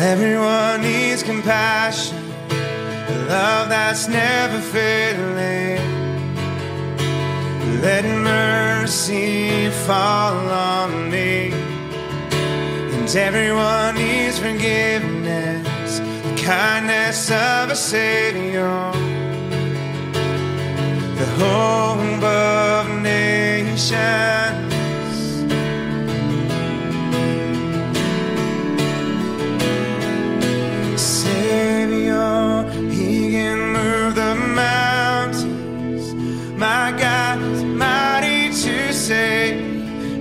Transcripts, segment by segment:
Everyone needs compassion, a love that's never failing. Let mercy fall on me. And everyone needs forgiveness, the kindness of a Savior. The hope of nations. My God is mighty to save.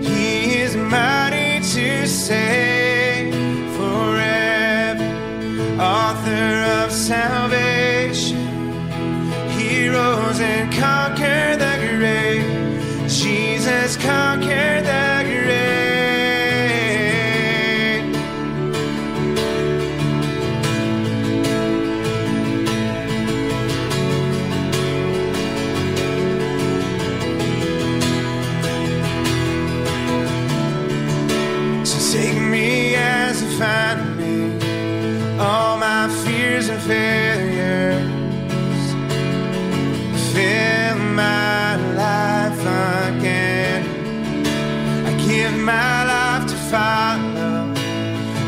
He is mighty to save forever. Author of salvation, He rose and conquered the grave. Jesus conquered the failures. Fill my life again. I give my life to follow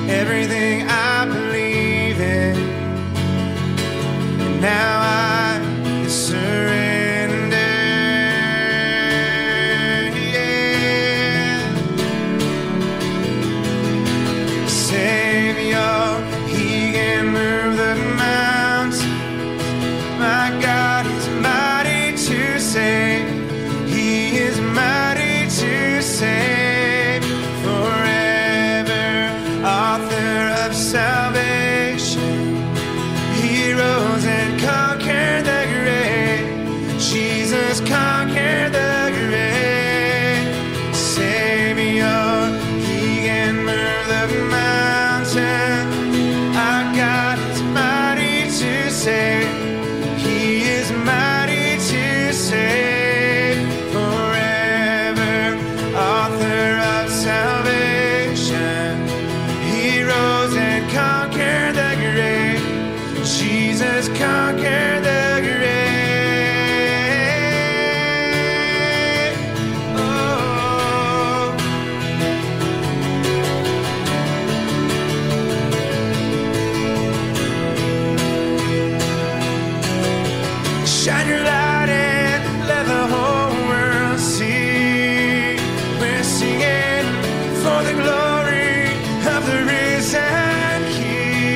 everything I believe in. And now I surrender. Yeah. Savior, He can move the mountains. My God is mighty to save. He is mighty to save forever. Author of salvation, He rose and conquered the grave. Jesus conquered the grave. Savior, He can move the mountains. He is mighty to save forever, author of salvation. He rose and conquered the grave. Jesus conquered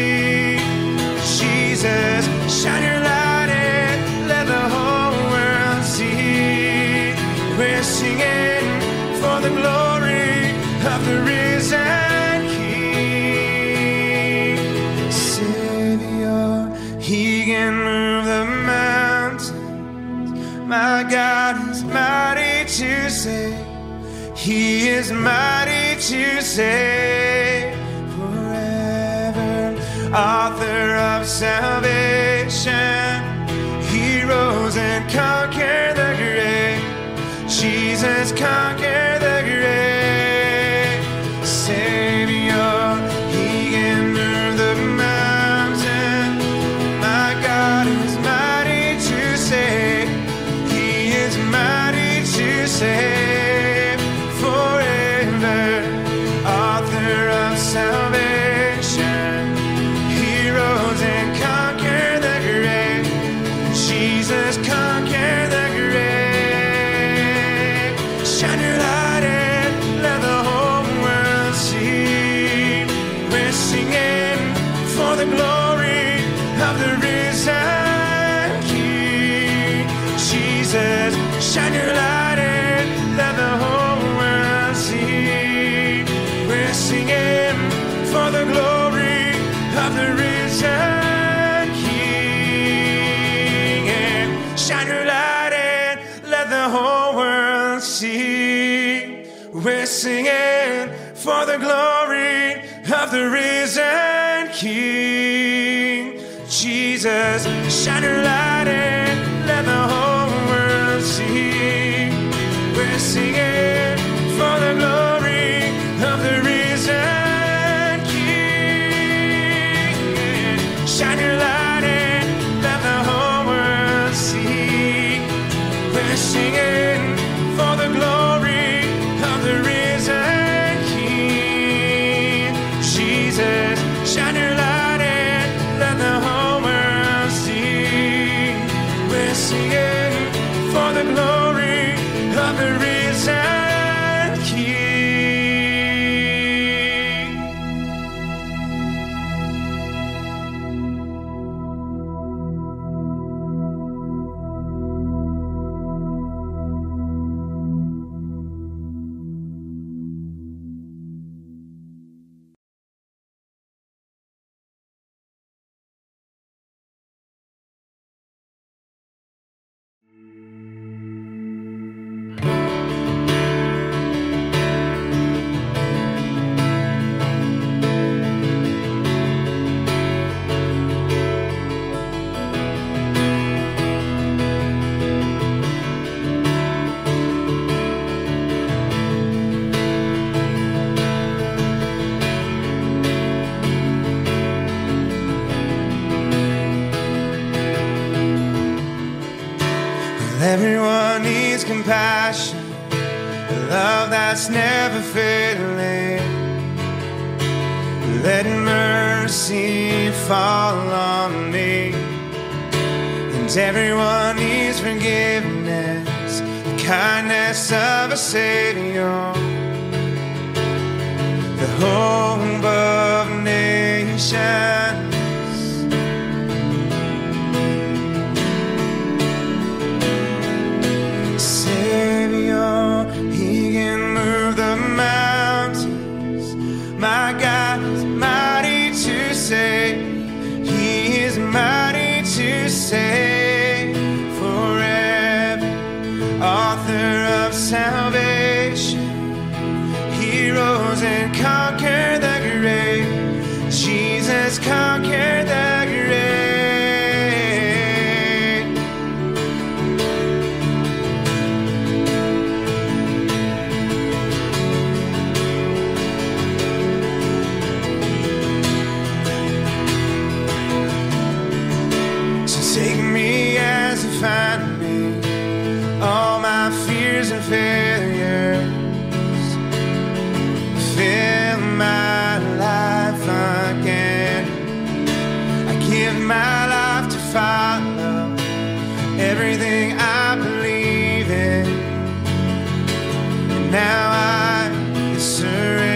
the grave. Shine your light and let the whole world see. We're singing for the glory of the risen King. Jesus, shine your light and let the whole world see. We're singing for the glory of the risen King. Savior, He can move the mountains. My God is mighty to save. He is mighty to save forever. Author of salvation, He rose and conquered the grave. Jesus conquered the grave. Savior, He can move the mountain. My God is mighty to save. Mighty to save forever, author of salvation. He rose and conquered the grave. Jesus conquered the grave. Shine your light and let the whole world see. We're singing for the glory of the risen. Jesus, shine your light and let the whole world see. We're singing for the glory of the risen King. And shine your light and let the whole world see. We're singing for the glory of the risen King. Jesus, shine your light and let the whole see. We're singing for the glory of the risen King. Everyone needs compassion, a love that's never failing. Let mercy fall on me. And everyone needs forgiveness, the kindness of a Savior. The hope of nations. My God is mighty to save. He is mighty to save. Forever, author of salvation, He rose and conquered the grave. Jesus conquered the find me, all my fears and failures. Fill my life again. I give my life to follow everything I believe in. And now I surrender.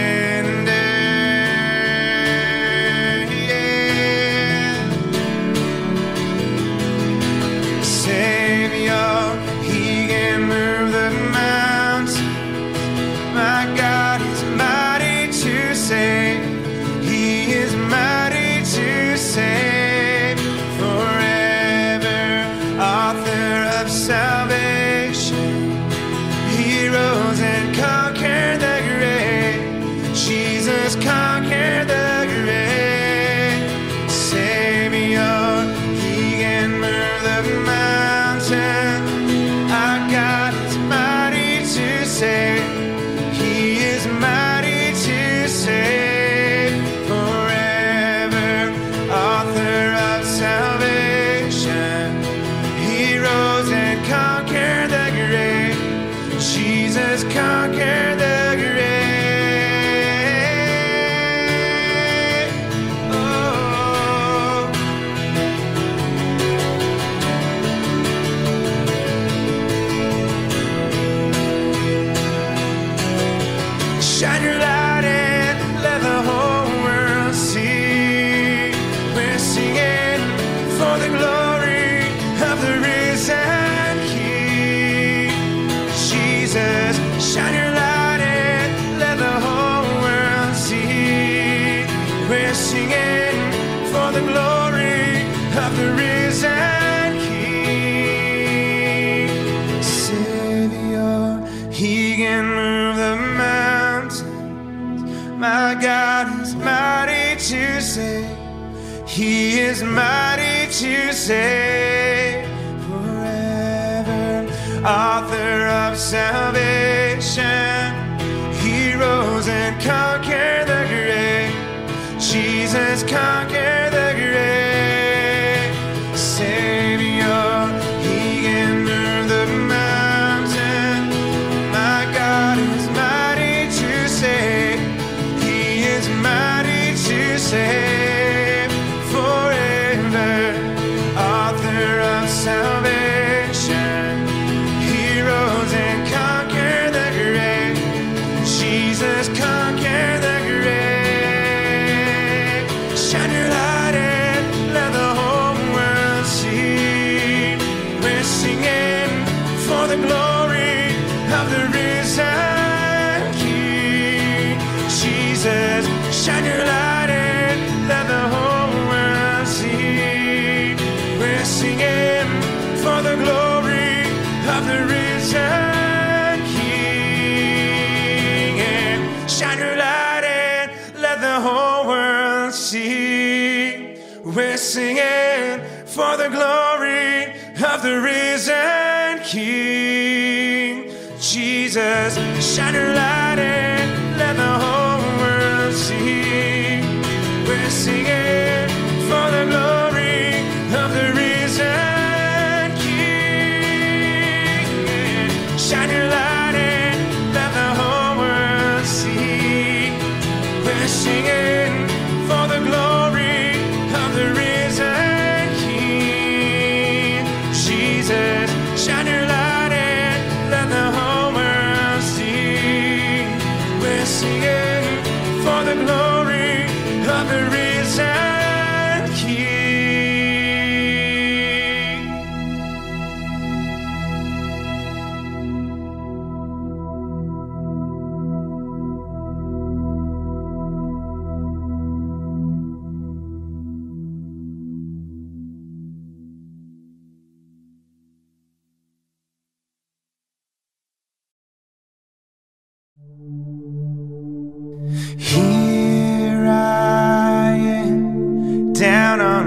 He is mighty to save, forever author of salvation. He rose and conquered the grave. Jesus conquered the grave. Savior, He can move the mountain. My God is mighty to save. He is mighty to save. Salvation, He rose and conquered the grave. Jesus conquered the grave. Shine your light and let the whole world see. We're singing for the glory of the risen King. Jesus, shine your light and let the whole world see. We're singing for the glory of the risen King. And shine your light and let the whole world see. We're singing for the glory of the risen King. Jesus, shine your light and let the whole world see. We're singing for the glory of the risen King.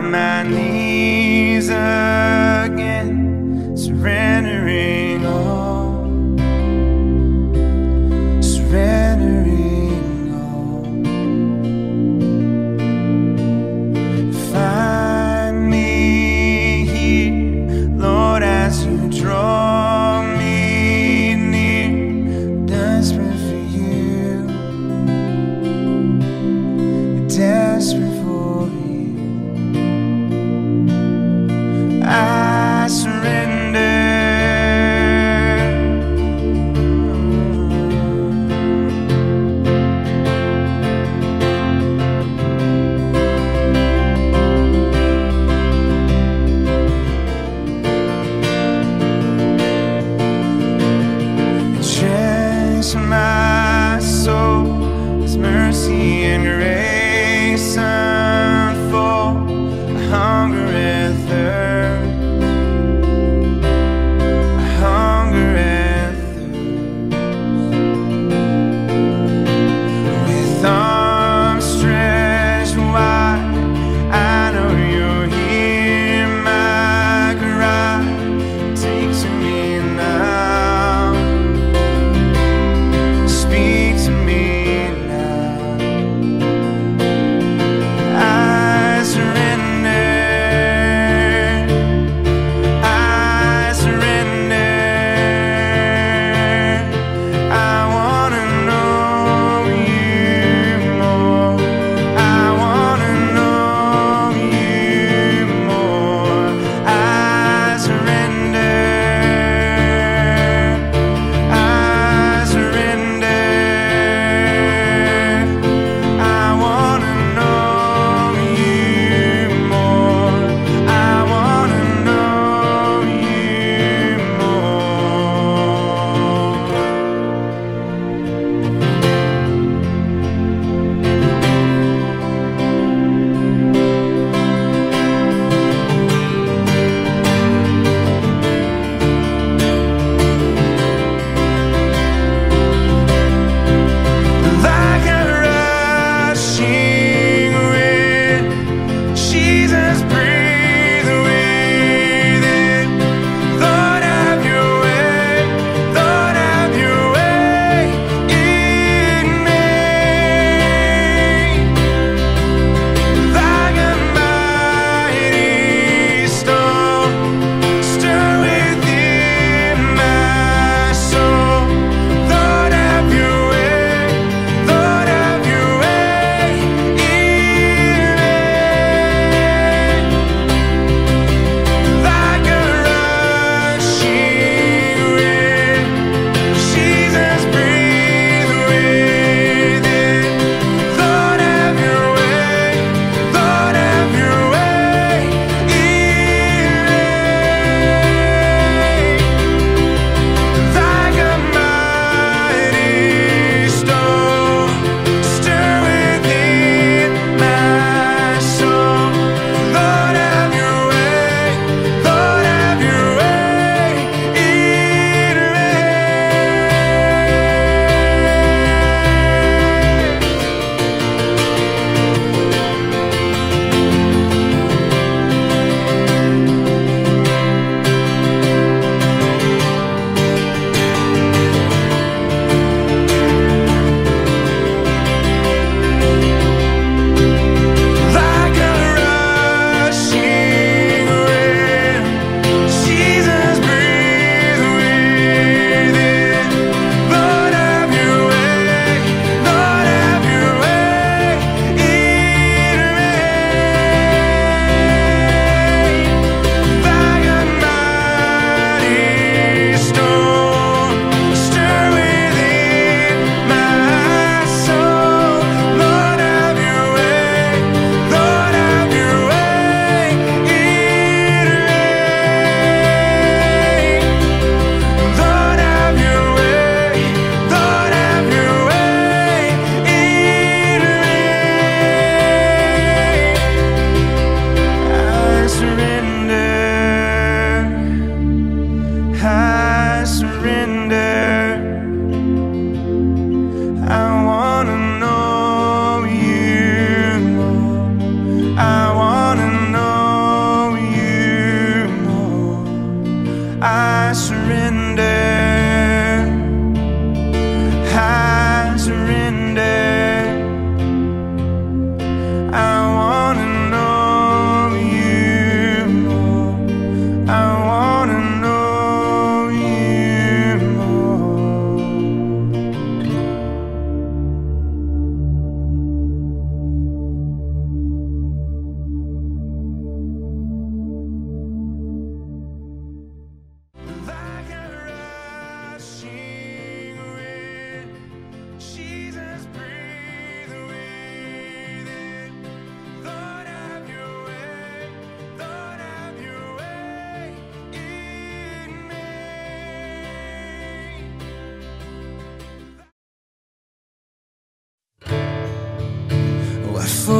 on my knees again, surrendering all, surrendering all. Find me here, Lord, as you draw me near, desperate for you, desperate. I surrender. Dress my soul with mercy and grace.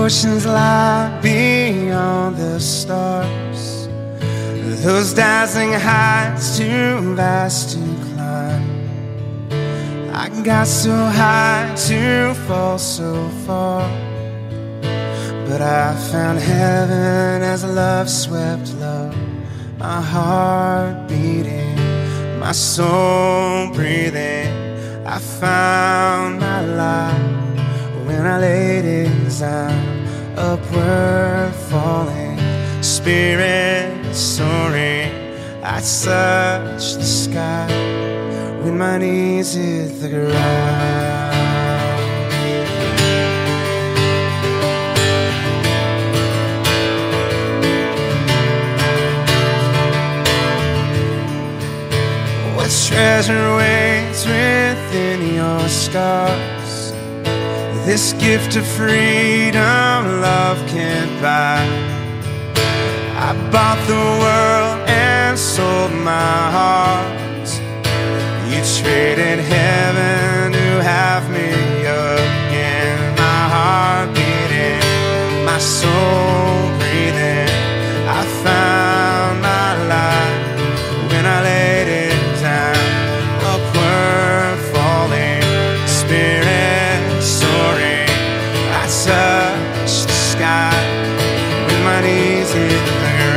oceans lie beyond the stars, those dazzling heights too vast to climb. I got so high to fall so far, but I found heaven as love swept low. My heart beating, my soul breathing, I found my life when I laid it down, upward falling, spirit soaring. I touched the sky when my knees hit the ground. What treasure waits within your scar? This gift of freedom love can't buy. I bought the world and sold my heart. You traded heaven to have me again. My heart beating, my soul breathing, I found my life when I laid it down, upward falling, spirit soaring. I touched the sky when my knees hit the ground.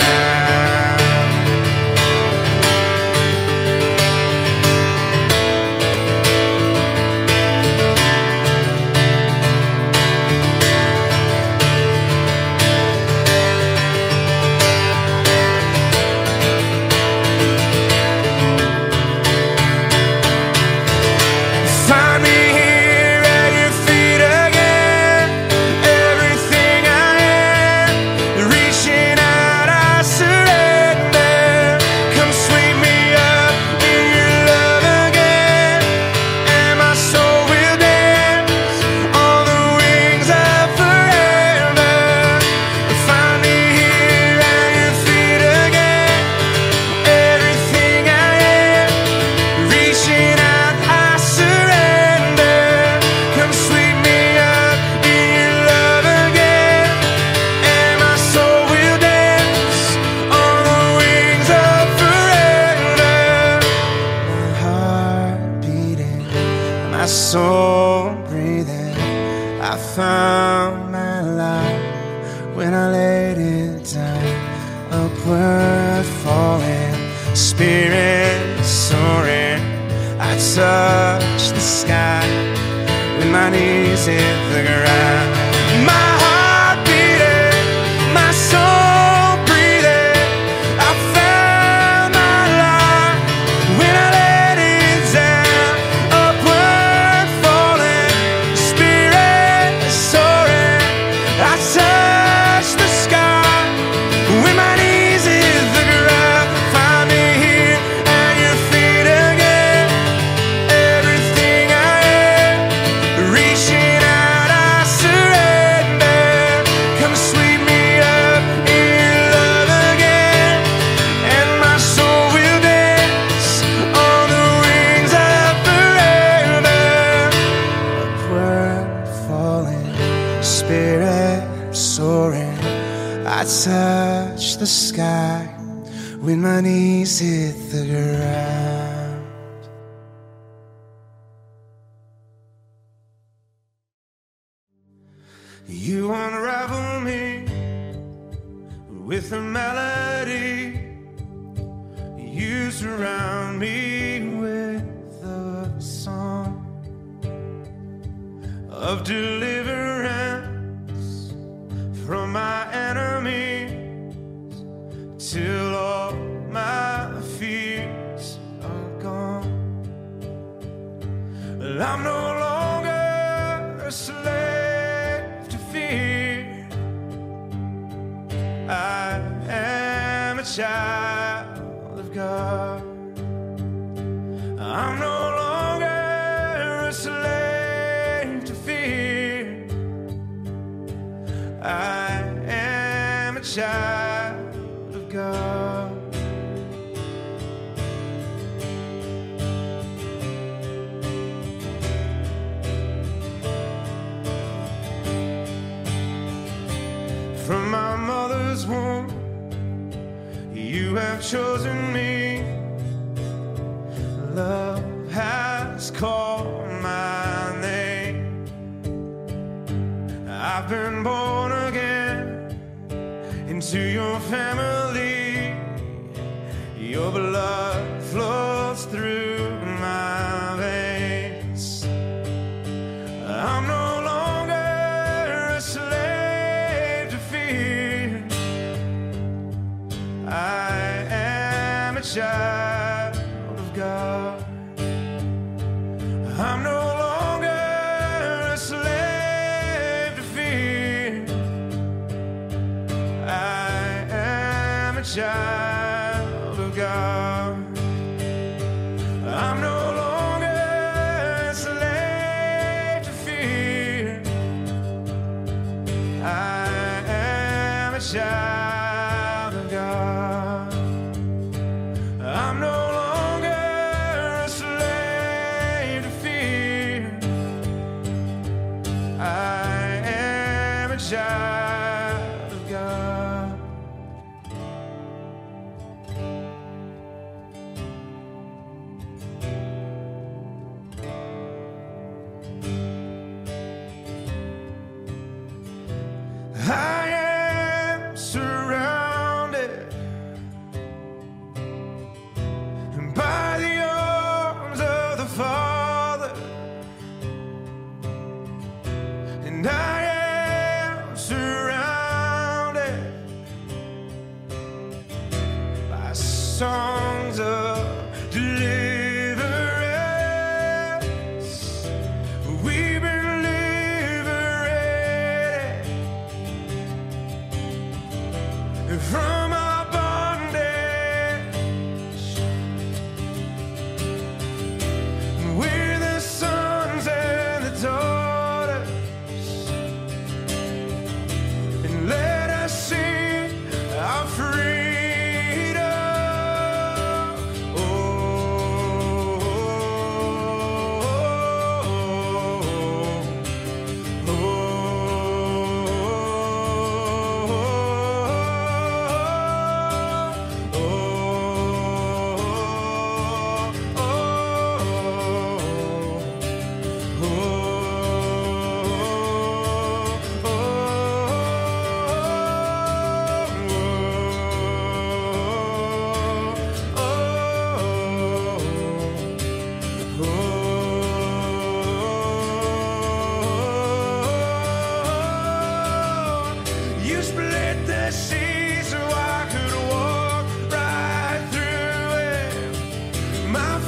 Find me here at your feet. My soul breathing, I found my life when I laid it down, upward falling, spirit soaring. I touched the sky when my knees hit the ground. My heart beating, my soul soaring, I touch the sky when my knees hit the ground. You unravel me with a melody, you surround me with a song of deliverance from my enemies, till all my fears are gone. Well, I'm no longer a slave to fear, I am a child of God. I'm no longer a slave to fear, I am a child of God. my mother's womb, you have chosen me. Love has called my name. I've been born again into your family. Your blood flows through my veins. I'm no longer a slave to fear. I am a child of God. I'm no longer a slave to fear. I am a child of God. I'm no longer a slave to fear. I am a child of God. I'm no longer a slave to fear. I am a child of God. I am surrounded by the arms of the Father, and I am surrounded by songs of deliverance. We've been liberated from our bondage. We're the sons and the daughters, and let us sing our freedom. You split the sea so I could walk right through it. My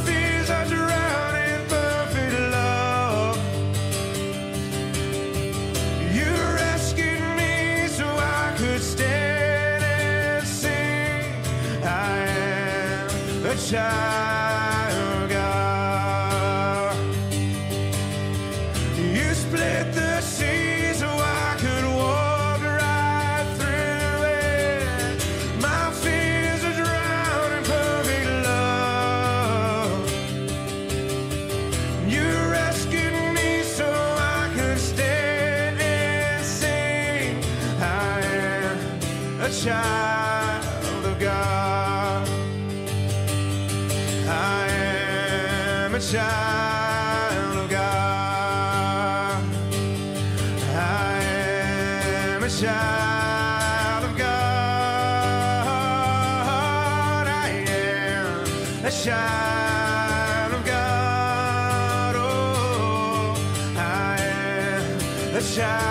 fears are drowned in perfect love. You rescued me so I could stand and sing. I am a child of God. You split the sea so I could walk. Child of God, I am a child of God. I am a child of God. I am a child of God. Oh, I am a child of God. I am a child of God.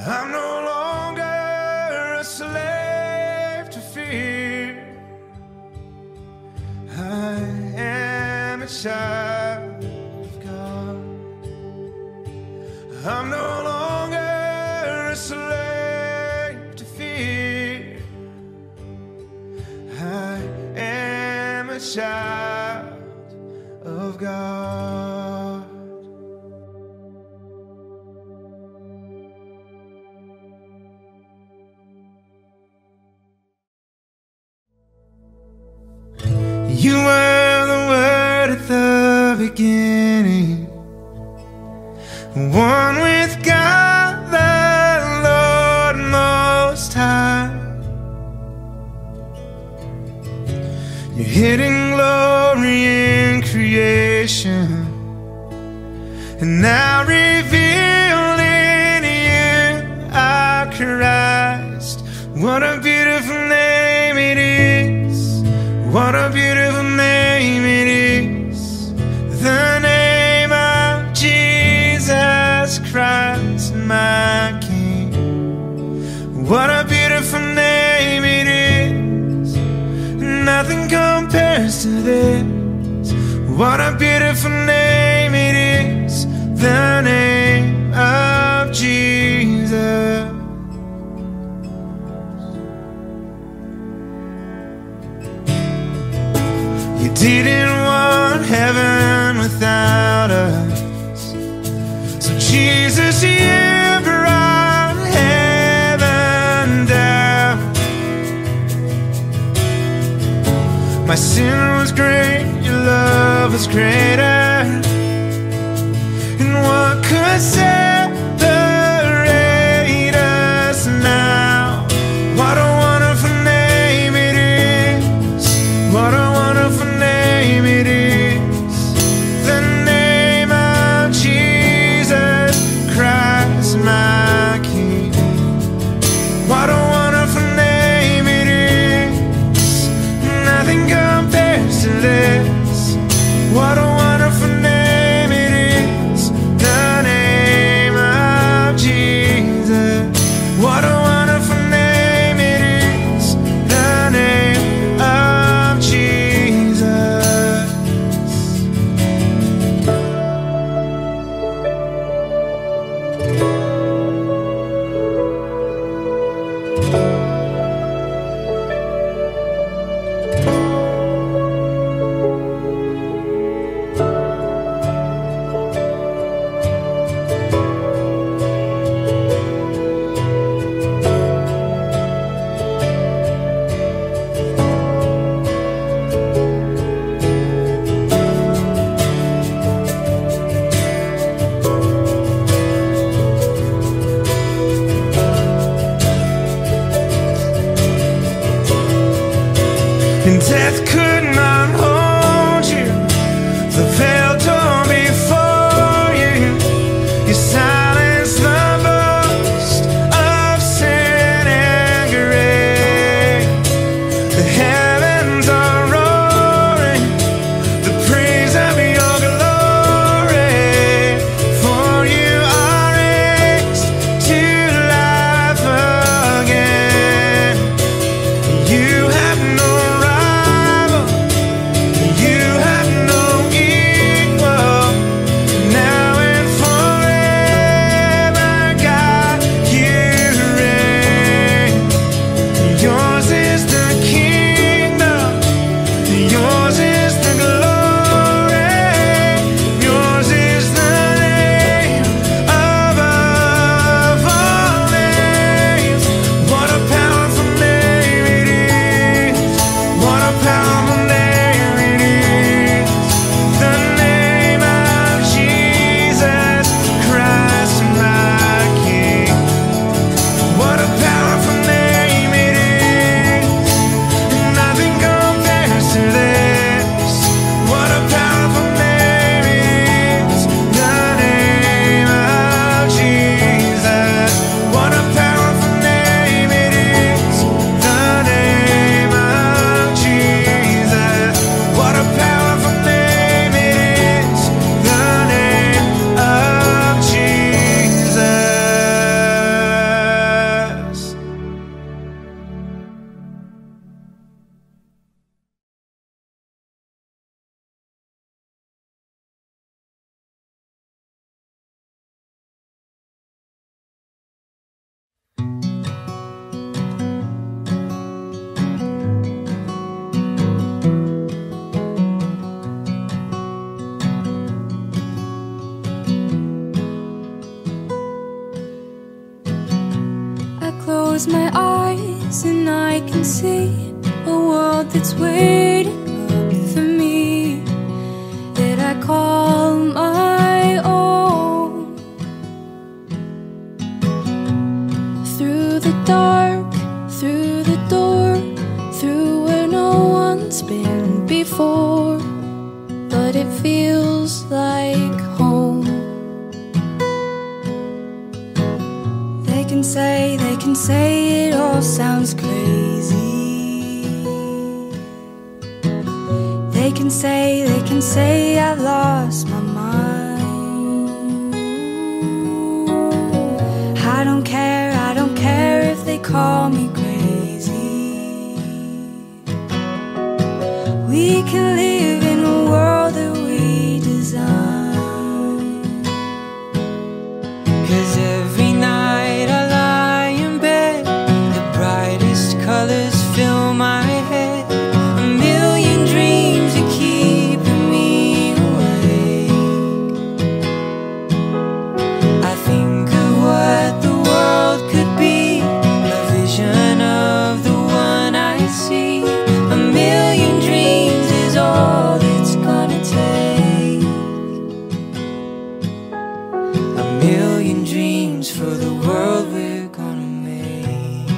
I'm no longer a slave to fear. I am a child of God. I'm no longer a slave. I am a child of God. You were the Word at the beginning, one with God the Lord Most High. Your hidden glory in creation, and now revealed in you, our Christ. What a beautiful name it is. What a beautiful name it is. The name of Jesus Christ, my King. What a beautiful name it is. Nothing compares to this. What a beautiful name it is. The name of Jesus. You didn't want heaven without us, so Jesus, you brought heaven down. My sin was great, your love was greater, and what could separate us now? What a wonderful name it is. What a wonderful name it is. The name of Jesus Christ, my King. What a wonderful name it is. Nothing compares to this. What a wonderful name it is. The name of Jesus. What a wonderful name it is. The name of Jesus. And death could not hold you, the veil torn before you. You silenced the boast of sin and grave. The heavens are roaring, the praise of your glory. For you are raised to life again. You have no my eyes and I can see a world that's waiting up dark, through the door, through where no one's been before. But it feels like home. They can say it all sounds crazy. They can say I've lost my mind. I don't care if they call me crazy. We can live in a world that we design. 'Cause every night I lie in bed, the brightest colors fill my head. A million dreams are keeping me awake. I think of what the world could be, a vision of the one I see. A million dreams is all it's gonna take. A million dreams for the world we're gonna make.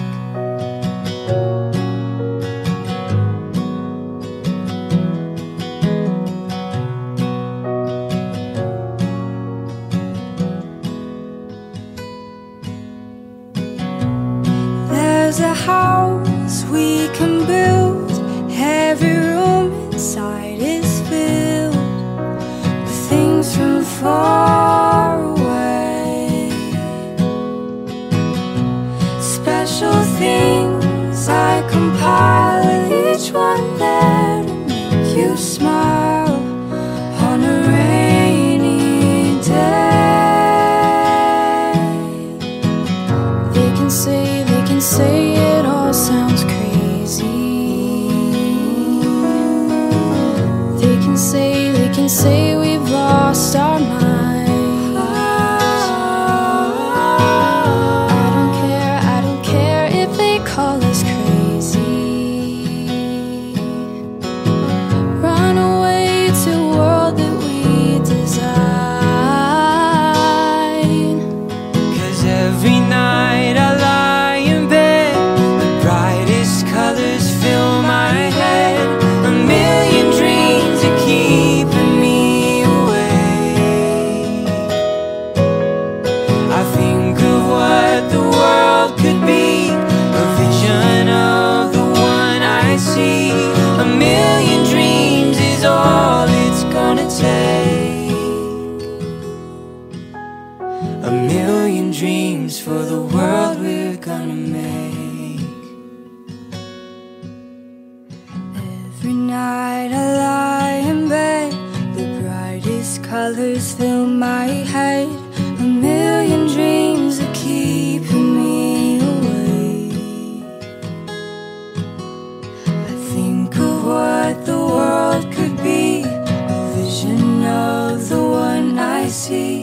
There's a house we can build, every room inside is filled with things from far away, special things I compile, each one there to make you smile on a rainy day. They can say it all sounds crazy. They can say we've lost our minds. I don't care if they call us crazy. Run away to a world that we design. 'Cause every night I a million dreams for the world we're gonna make. Every night I lie in bed, the brightest colors fill my head. A million dreams are keeping me awake. I think of what the world could be, a vision of the one I see.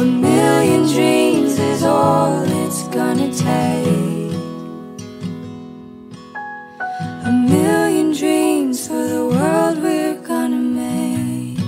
A million dreams is all it's gonna take. A million dreams for the world we're gonna make.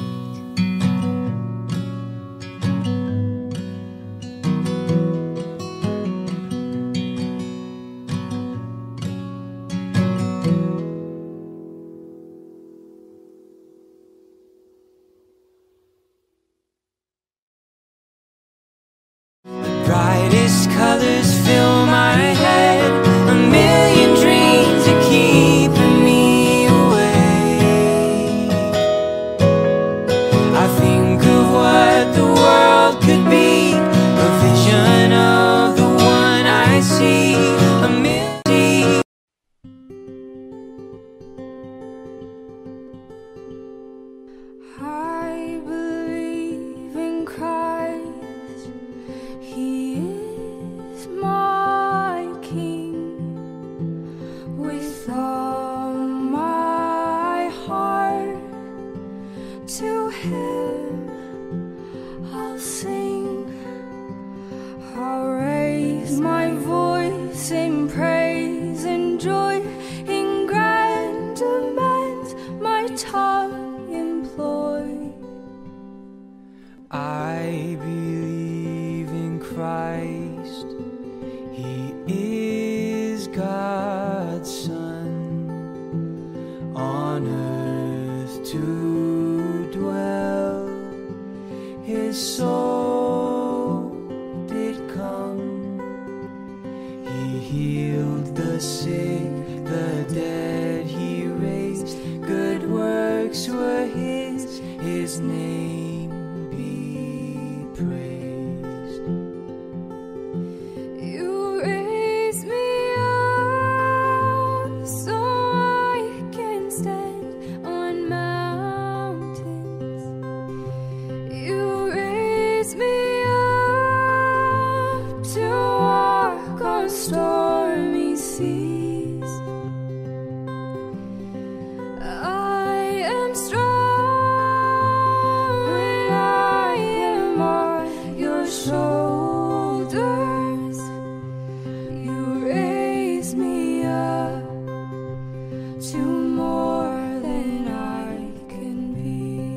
God's Son on earth to dwell. His soul did come. He healed the sick, the dead he raised. Good works were his. His name be praised. Stormy seas, I am strong when I am on your shoulders. You raise me up to more than I can be.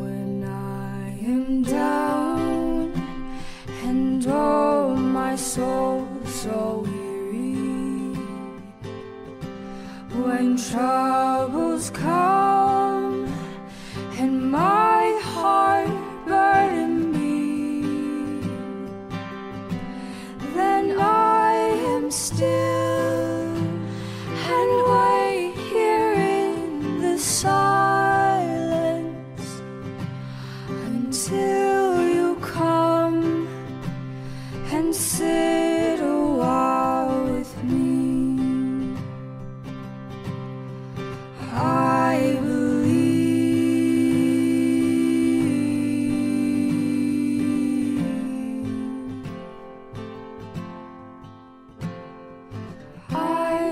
When I am down and soul so weary, when troubles come and my heart burden me, then I am still and wait here in the silence until and sit a while with me. I believe. I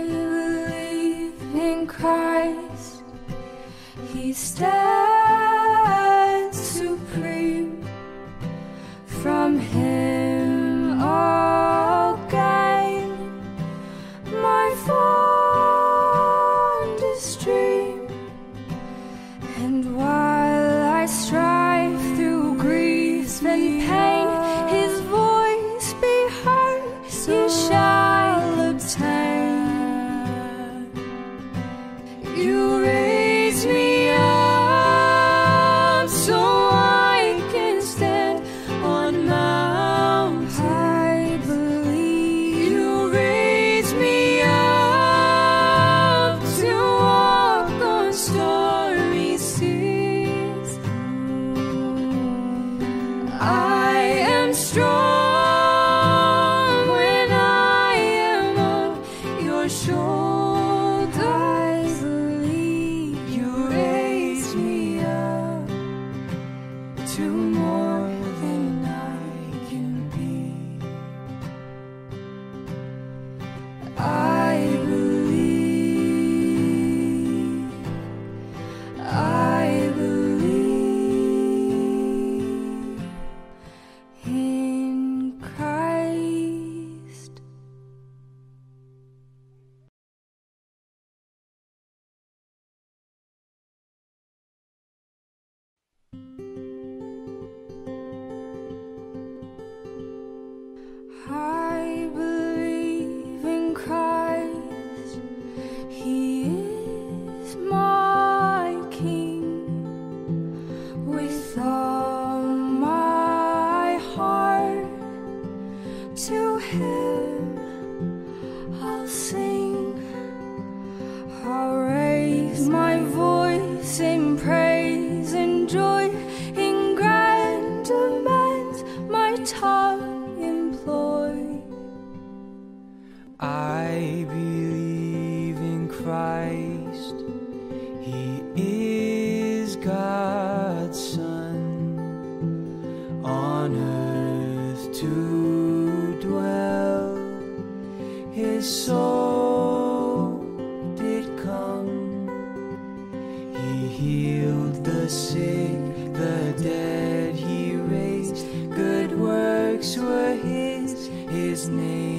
believe in Christ. He stands supreme. From Him shoulders. I believe you raise me up to more than I can be. I believe. I believe in Christ. I believe in Christ. He is my King. With all my heart, to Him I'll sing. I'll raise my voice in praise and joy. In grand demands my tongue. I believe in Christ. He is God's Son on earth to dwell. His soul did come. He healed the sick, the dead he raised. Good works were his. His name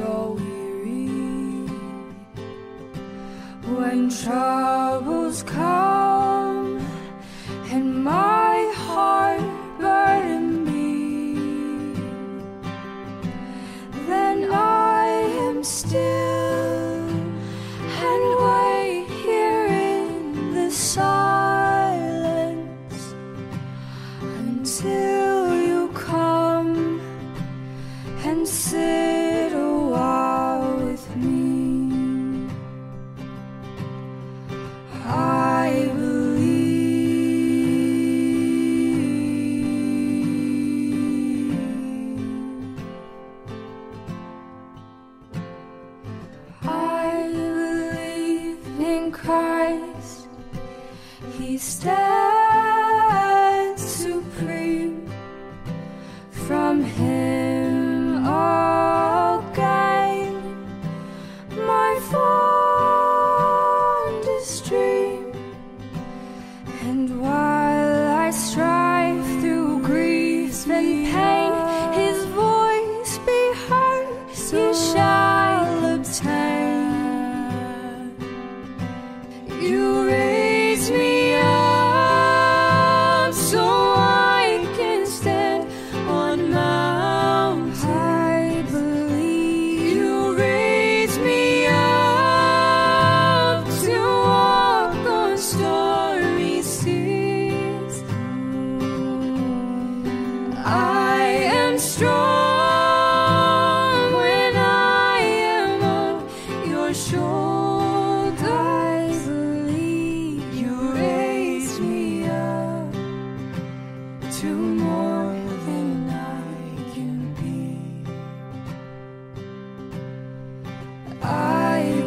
so weary. When troubles come and my heart burden me, then I am still and wait here in the silence until you come and sit a while with me. I believe. I believe in Christ. He stands supreme. From Him I'll gain my fondest dream. And while I strive through griefs and pain, His voice be heard, you shall obtain. You raise me up so I can stand on mountains. I believe. You raise me up to walk on stormy seas. I am strong when I am on your shoulders. I believe. You raise me up to more than I can be. I believe. I believe in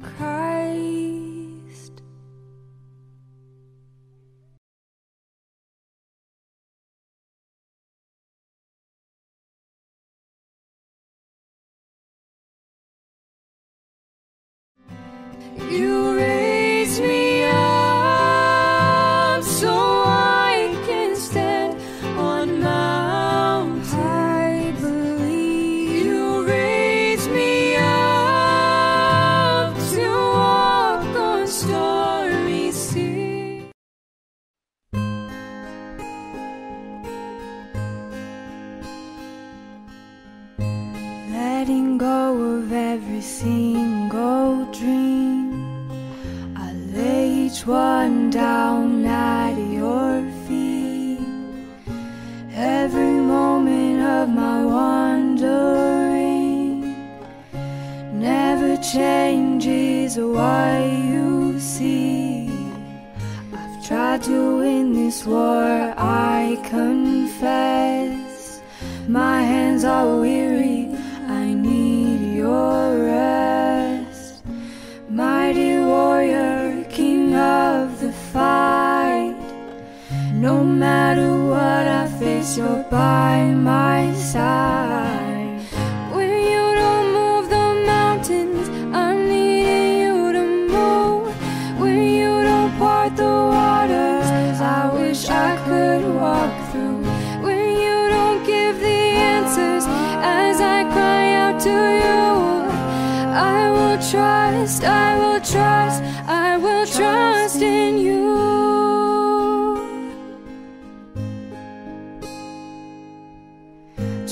Christ. You raise me up so I can stand on mountains. I believe. You raise me up to walk on stormy seas. Letting go of every single dream, each one down at your feet. Every moment of my wandering never changes what you see. I've tried to win this war, I confess. My hands are weary, I need your rest. Mighty warrior, of the fight, no matter what I face, you're by my side. When you don't move the mountains, I need you to move. When you don't part the waters, I wish I could walk through. When you don't give the answers, as I cry out to you, I will trust, I will trust, I will trust in you.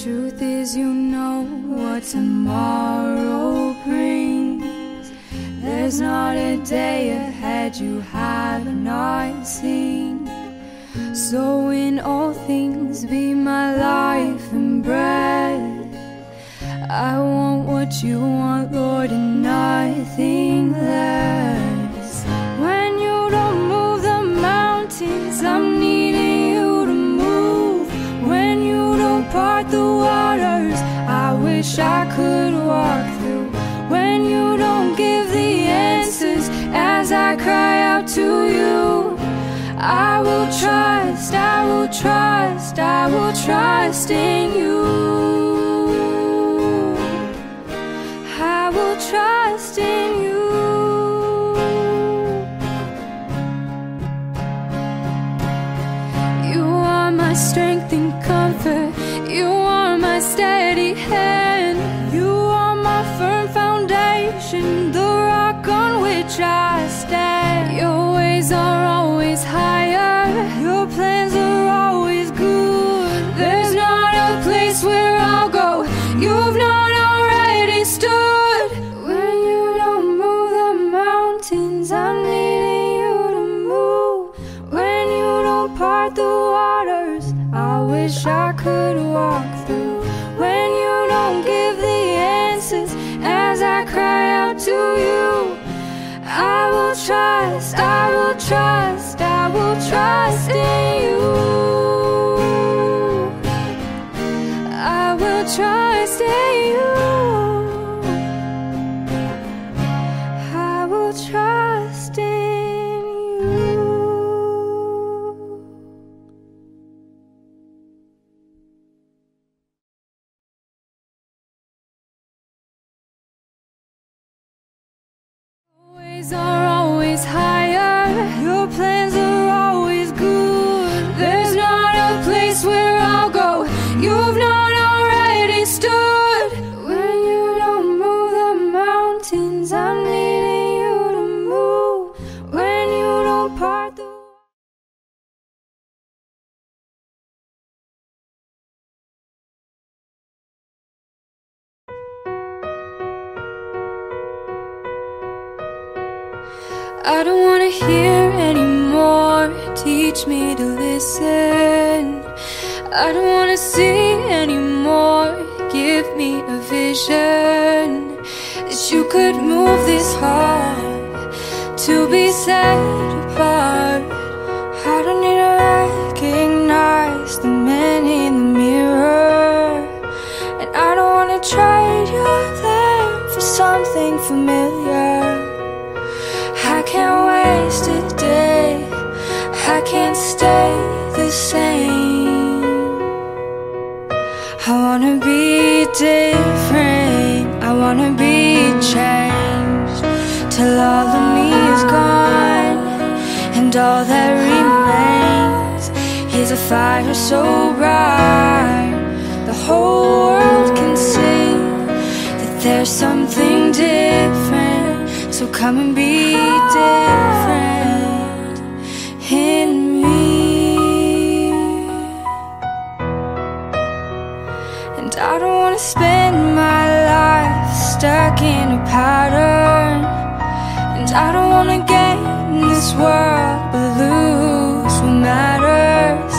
Truth is, you know what tomorrow brings. There's not a day ahead you have not seen. So in all things be my life and breath. I want what you want, Lord, and nothing less. When you don't move the mountains, I'm needing you to move. When you don't part the waters, I wish I could walk through. When you don't give the answers, as I cry out to you, I will trust, I will trust, I will trust in you. I will trust in you. just end. Your ways are always higher, your plans are always good. There's not a place where I'll go you've not already stood. When you don't move the mountains, I'm needing you to move. When you don't part the waters, I wish I could walk through. When you don't give the answers, as I cry out to you, I will trust, I will trust, I will trust in you. I will trust in you. I will trust in you. Are always higher, your plans are always good. There's not a place where I'll go you've not already stood. When you don't move the mountains, I'm needing you to move. When you don't part the I don't want to hear anymore, teach me to listen. I don't want to see anymore, give me a vision that you could move this heart to be set apart. I don't need to recognize the man in the mirror, and I don't want to trade your plan for something familiar. I can't waste a day, I can't stay the same. I wanna be different, I wanna be changed. Till all of me is gone, and all that remains is a fire so bright the whole world can see that there's something different. So come and be different in me. And I don't wanna spend my life stuck in a pattern, and I don't wanna gain this world but lose what matters.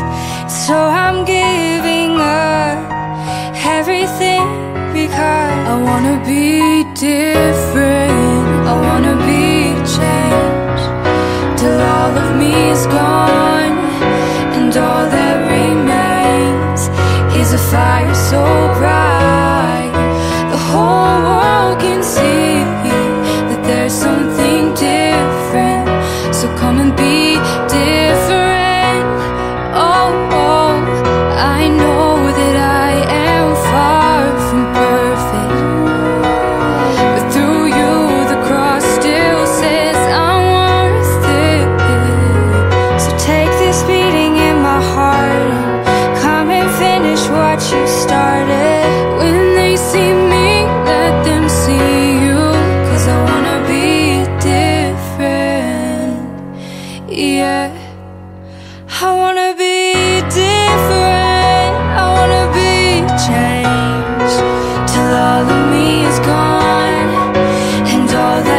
So I'm giving up everything because I wanna be different, I wanna be changed. Till all of me is gone, and all that remains is a fire so bright the whole world can see that there's something different. So come and be different. Oh, oh, I know that I am far from perfect, but through you you started. When they see me, let them see you, 'cause I wanna be different. Yeah, I wanna be different, I wanna be changed. Till all of me is gone, and all that remains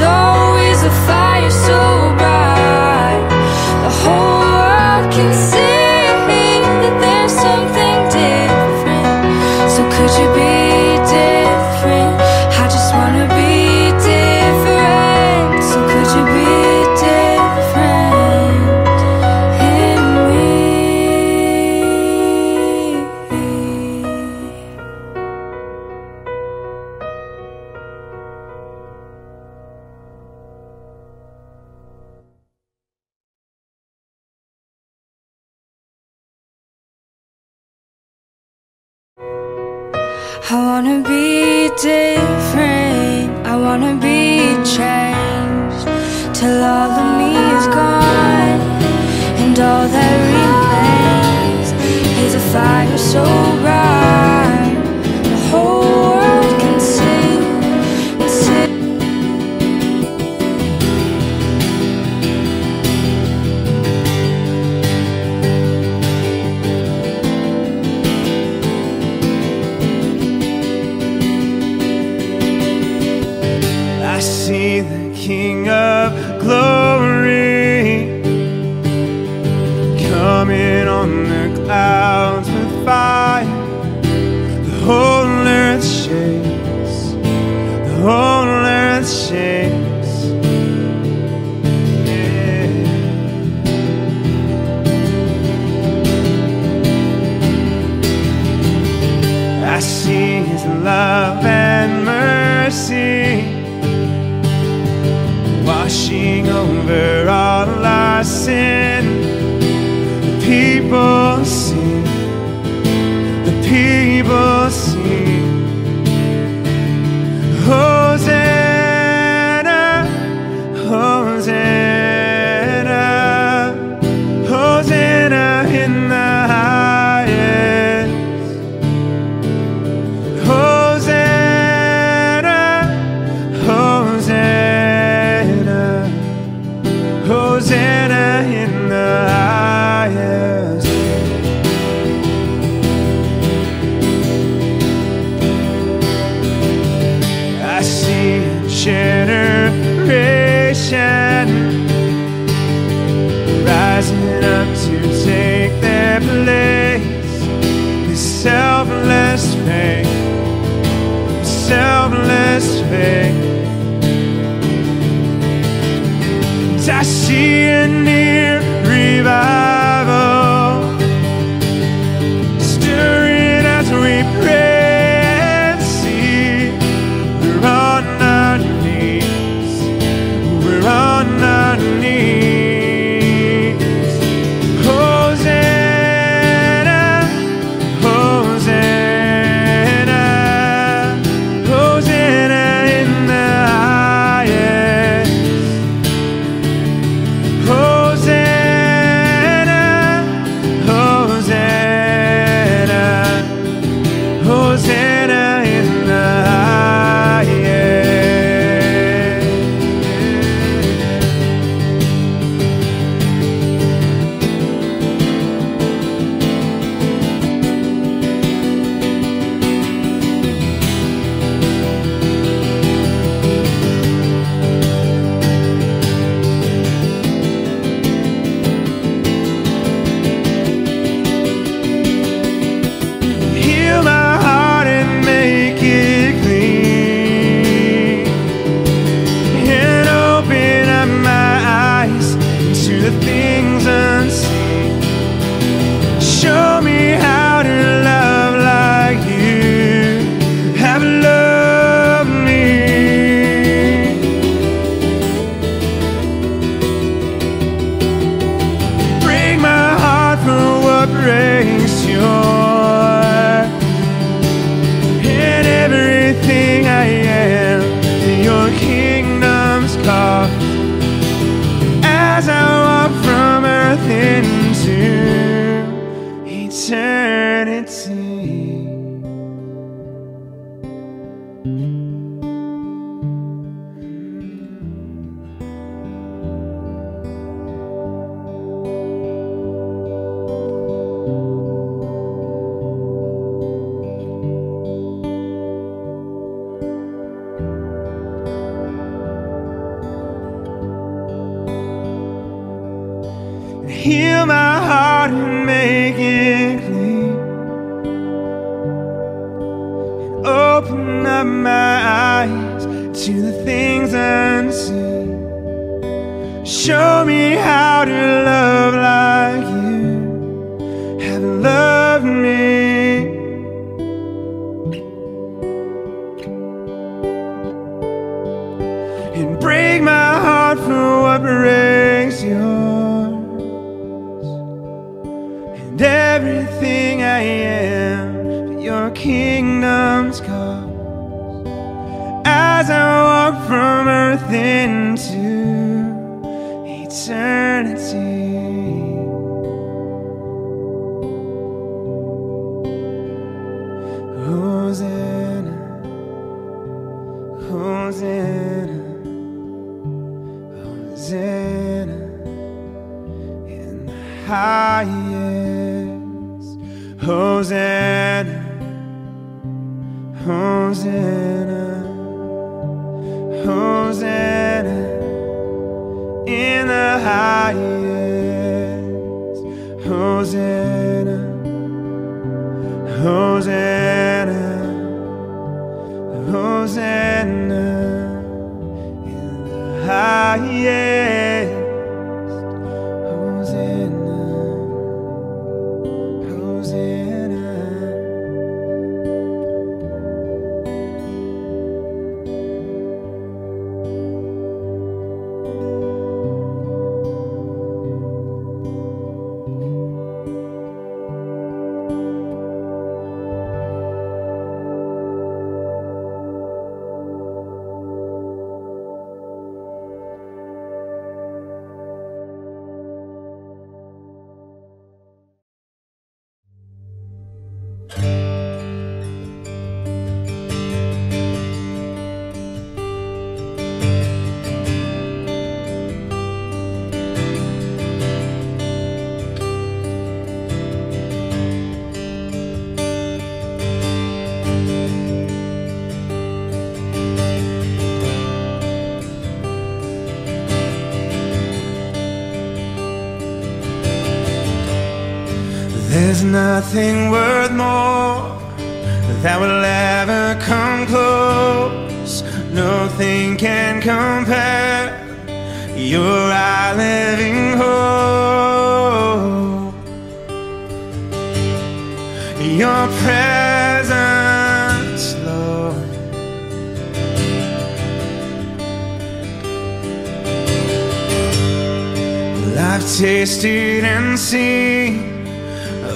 always a fire so bright the whole world can see. I wanna be different, I wanna be changed. Till all of me is gone, and all that remains is a fire so bright the whole world can see. King of glory, coming on the clouds with fire. The whole earth shakes, the whole earth shakes, yeah. I see his love and mercy washing over all our sin. The people see, the people see. Hosanna, Hosanna, Hosanna in the highest. Hosanna, Hosanna, Hosanna in the highest. I see a generation rising up to take their place. This selfless faith, selfless faith. I see a near revival stirring as we pray and see. We're on our knees, we're on our knees. Hosanna, Hosanna, Hosanna in the as I walk from earth into eternity. Heal my heart and make it clean. And open up my eyes to the things unseen. Show me how to love like you have loved me. And break my heart for what breaks yours. Everything I am, for your kingdom's cause, as I walk from earth into eternity. Hosanna, Hosanna, Hosanna in the highest. Hosanna, Hosanna, Hosanna. in the highest. Hosanna, Hosanna, Hosanna in the highest. There's nothing worth more that will ever come close. Nothing can compare. You're our living hope. Your presence, Lord. I've tasted and seen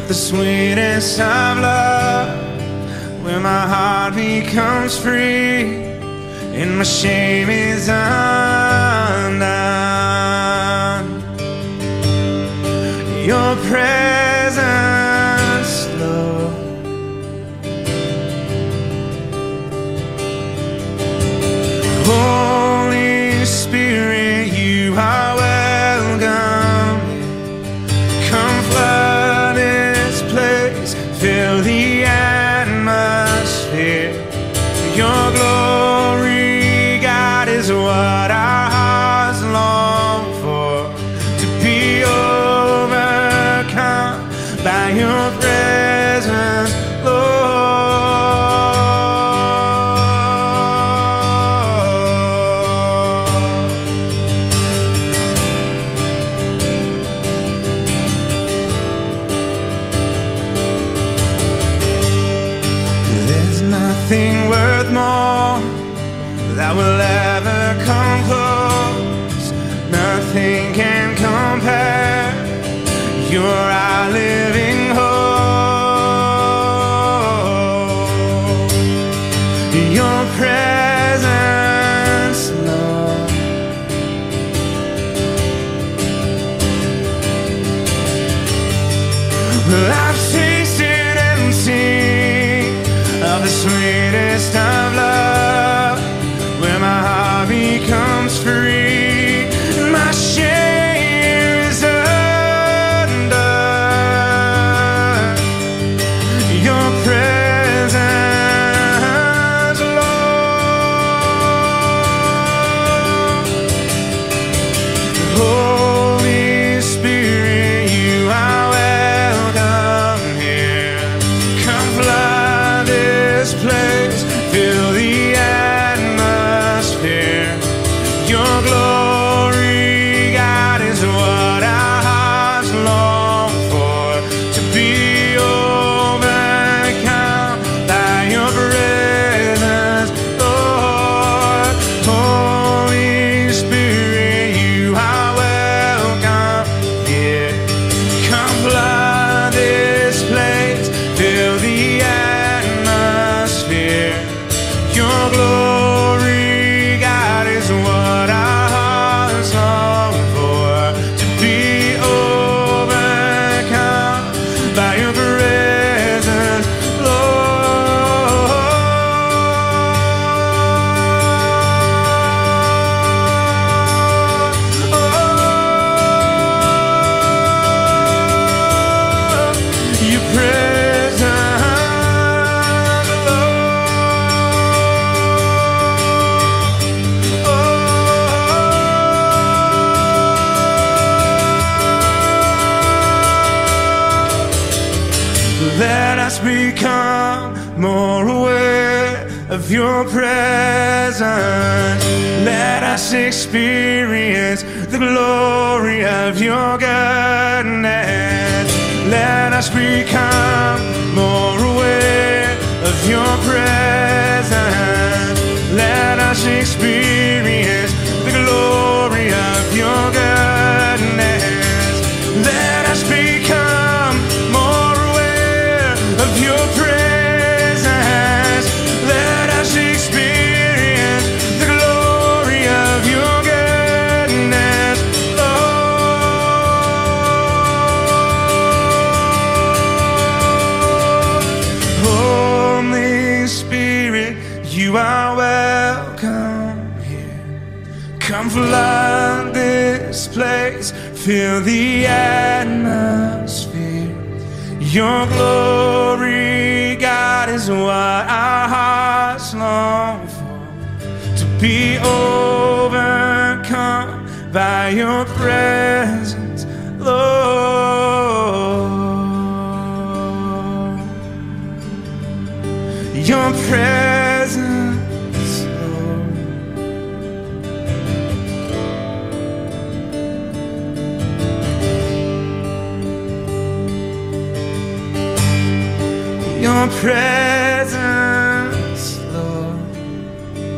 the sweetest of love, where my heart becomes free and my shame is undone. Your presence, Lord. Holy Spirit, you are welcome. Come flood. Fill the atmosphere. Your glory, God, is what our hearts long for. To be overcome by your presence, worth more that will ever come close. Nothing can compare. You're our living hope. Your presence, Lord. Well, I've tasted and seen the sweetest of love, where my heart becomes free, my shame is undone. Your presence, Lord. Holy Spirit, you are welcome here. Come flood place, fill the atmosphere. Your glory, God, is what our hearts long for. To be overcome by your presence, Lord. Holy Spirit, you are welcome here. Come flood this place, fill the atmosphere. become more aware of your presence. Let us experience the glory of your goodness. Let us become more aware of your presence. Let us experience the glory of your goodness. Let us become more aware of your presence. Let us experience the glory of your goodness, Lord. Holy Spirit, you are welcome here. Come flood this place, fill the atmosphere. Your glory, God, is what our hearts long for. To be overcome by your presence, Lord. Your presence. Your presence, Lord.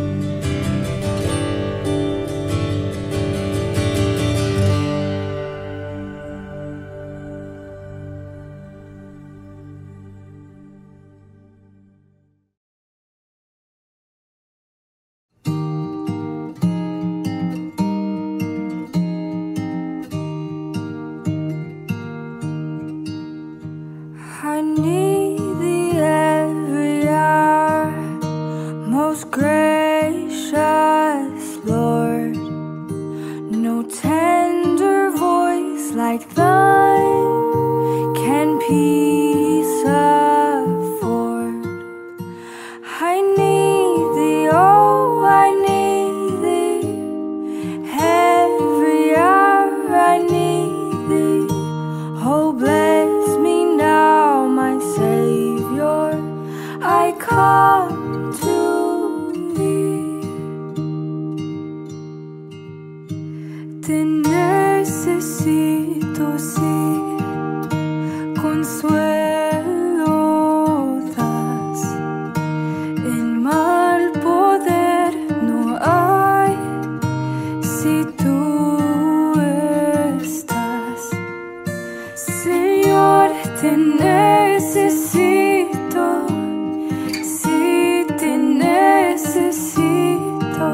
I need gracious Lord, no tender voice like thine can peace afford. I need thee, oh, I need thee, every hour I need thee. Oh, bless me now, my Savior, I come. Necesito sí consuelo, das en mal poder no hay si tú estás, Señor, te necesito, si te necesito.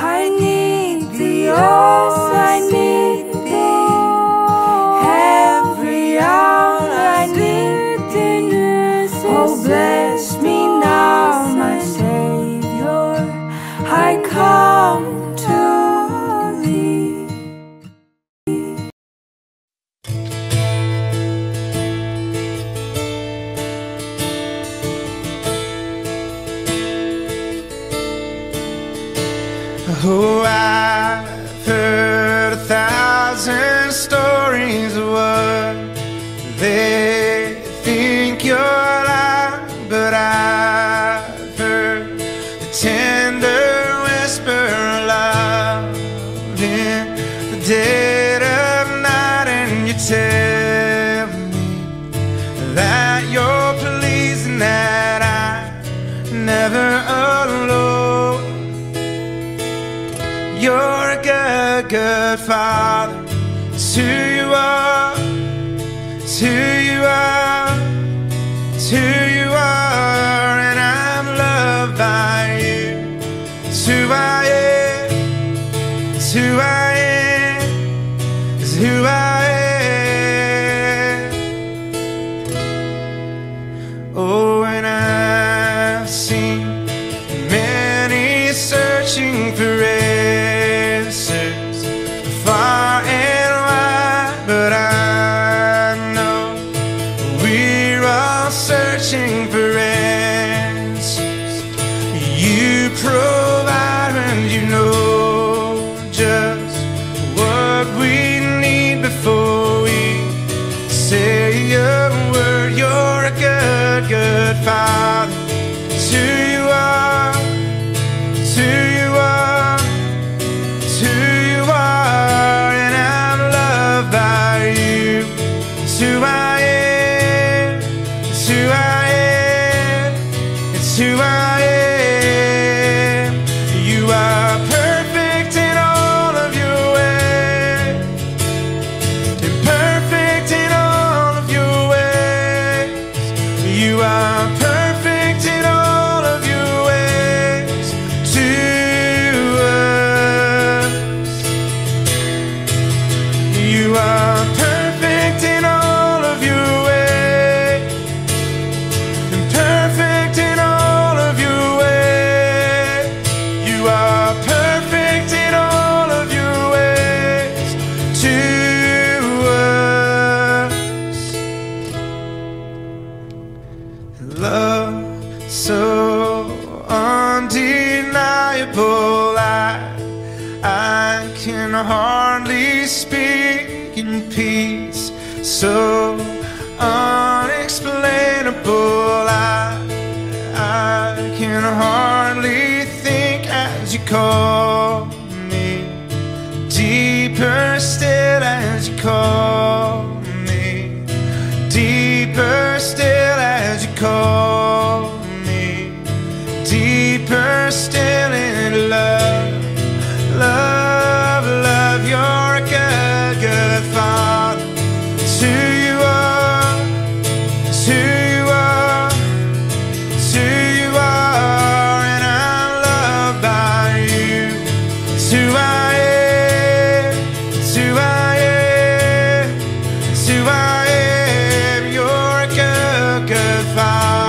I need thee, oh, I need good Father. It's who you are, it's who you are, it's who you are, and I'm loved by you. It's who I am, it's who I am, it's who I am. Oh, and I've seen many searching for answers far and wide, but I know we're all searching for answers. You provide, and you know just what we need before we say a word. You're a good, good Father. It's who you are, it's who you are, it's who you are, and I'm loved by you. It's who I am, it's who I am, it's who I am. You are perfect in all of your ways, you're perfect in all of your ways. You are perfect in all of your ways to us. You are perfect in all of your ways, and perfect in all of your ways. You are perfect in all of your ways to us. Love so undeniable, I can hardly speak in peace. So unexplainable, I can hardly think as you call me. Deeper still as you call me. Deeper still as you call me. Deeper still in love. Love, love, you're a good, good Father. It's who you are, it's who you are, it's who you are, and I'm loved by you. It's who I am, it's who I am, it's who I am.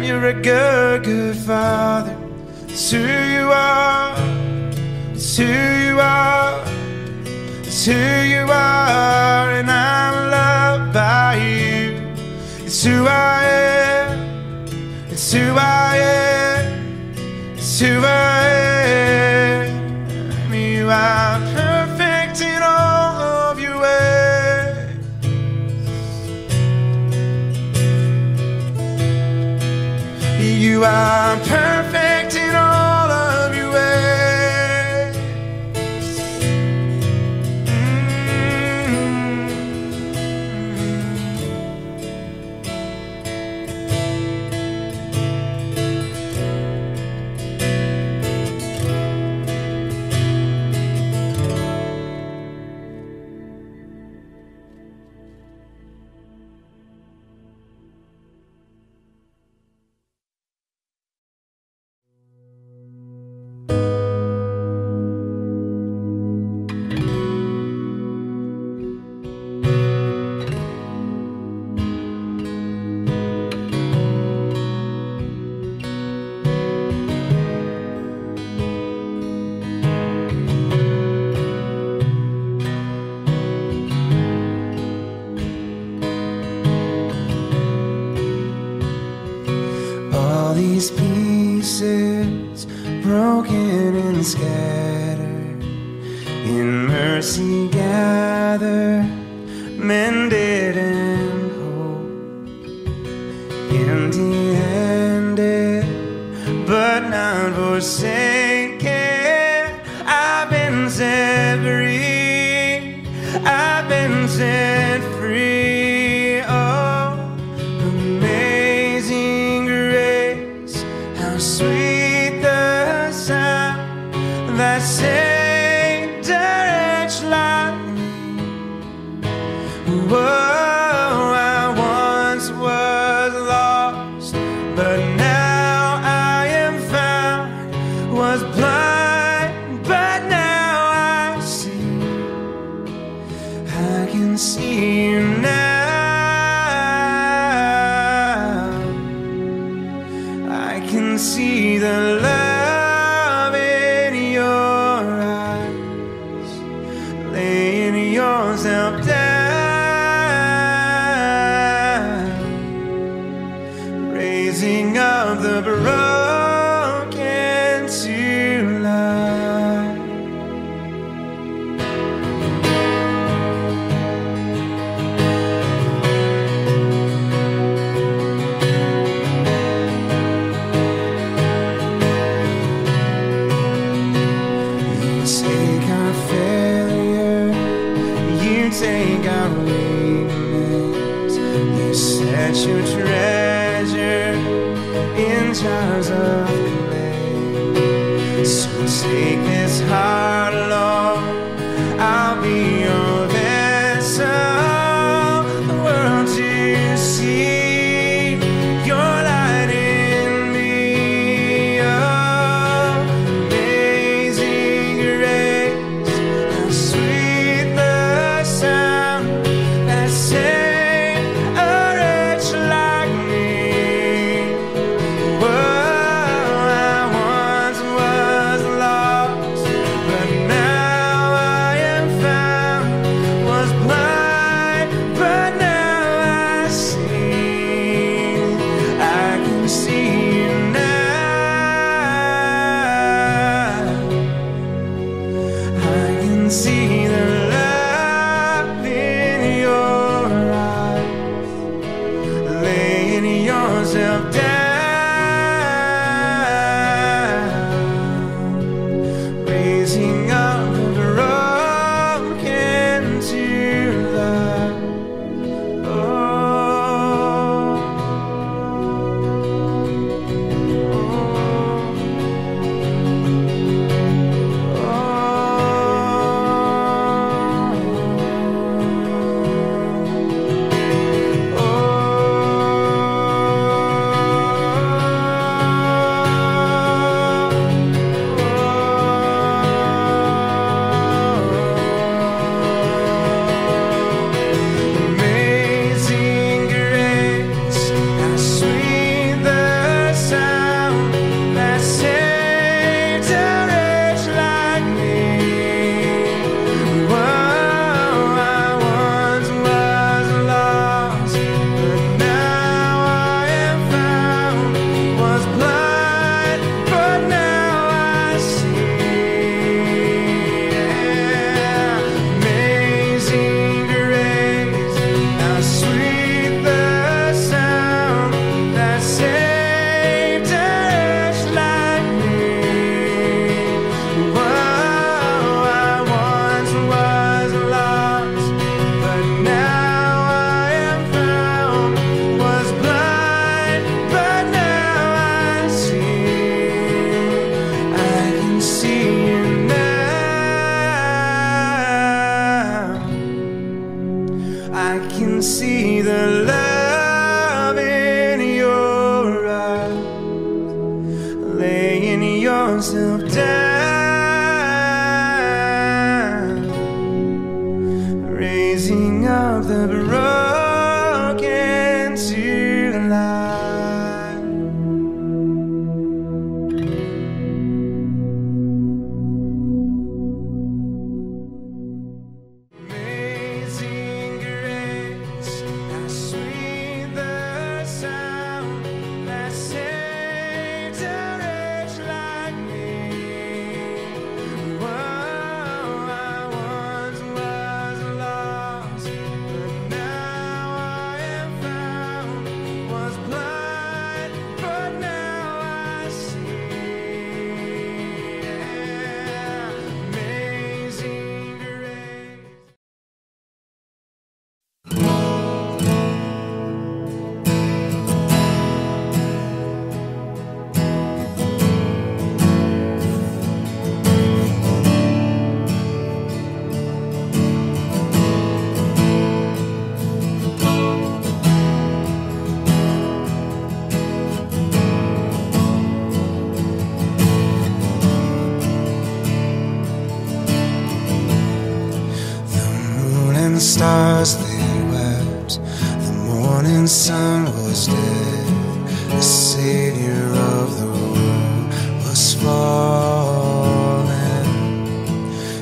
You're a good, good Father. It's who you are, it's who you are, it's who you are, and I'm loved by you. It's who I am, it's who I am, it's who I am. You're a good, good Father. It's who you are, it's who you are, it's who you are, and I'm loved by you. It's who I am, it's who I am, it's who I am. You are perfect in all of your ways. You are perfect in all of your ways. These pieces broken and scattered, in mercy gathered, mended and whole, empty-handed but not forsaken. see you now. I can see the love in your eyes, laying yourself down, raising up the broken to life. Take our weakness. You set your treasure in jars of clay. So take this heart, Lord, I'll be your vessel. The world to see your light in me. Oh, amazing grace, how sweet down, raising up the broken to love. I can see the love in your eyes, laying yourself down, raising up the broken to life. Now the stars they wept. The morning sun was dead. The Savior of the world was fallen.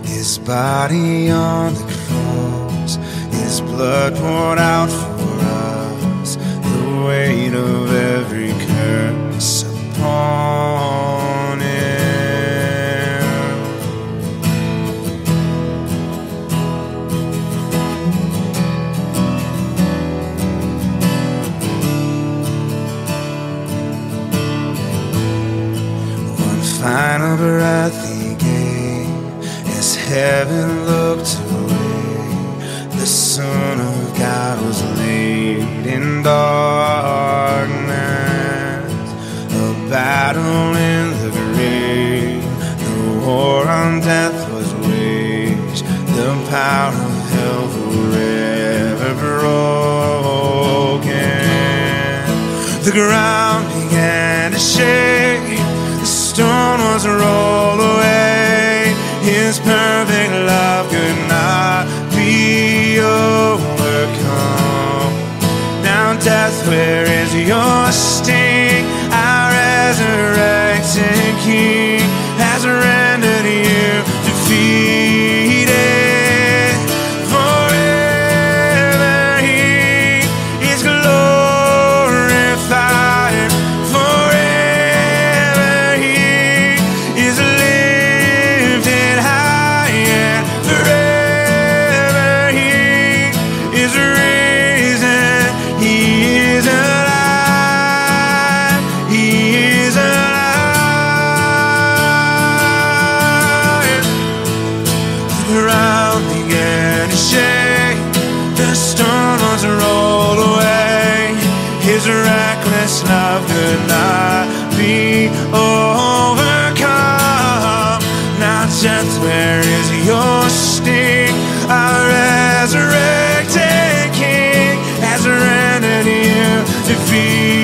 His body on the cross, His blood poured out for us. The weight of every curse upon final breath He gave as heaven looked away. The Son of God was laid in darkness. A battle in the grave, the war on death was waged. The power of hell forever broken. The ground began to shake. Stone was rolled away. His perfect love could not be overcome. Now death, where is your sting? Our resurrected King has rendered you defeated. Forever He is glorified. His reckless love could not be overcome. Now death, where is your sting? Our resurrected King has rendered you defeated.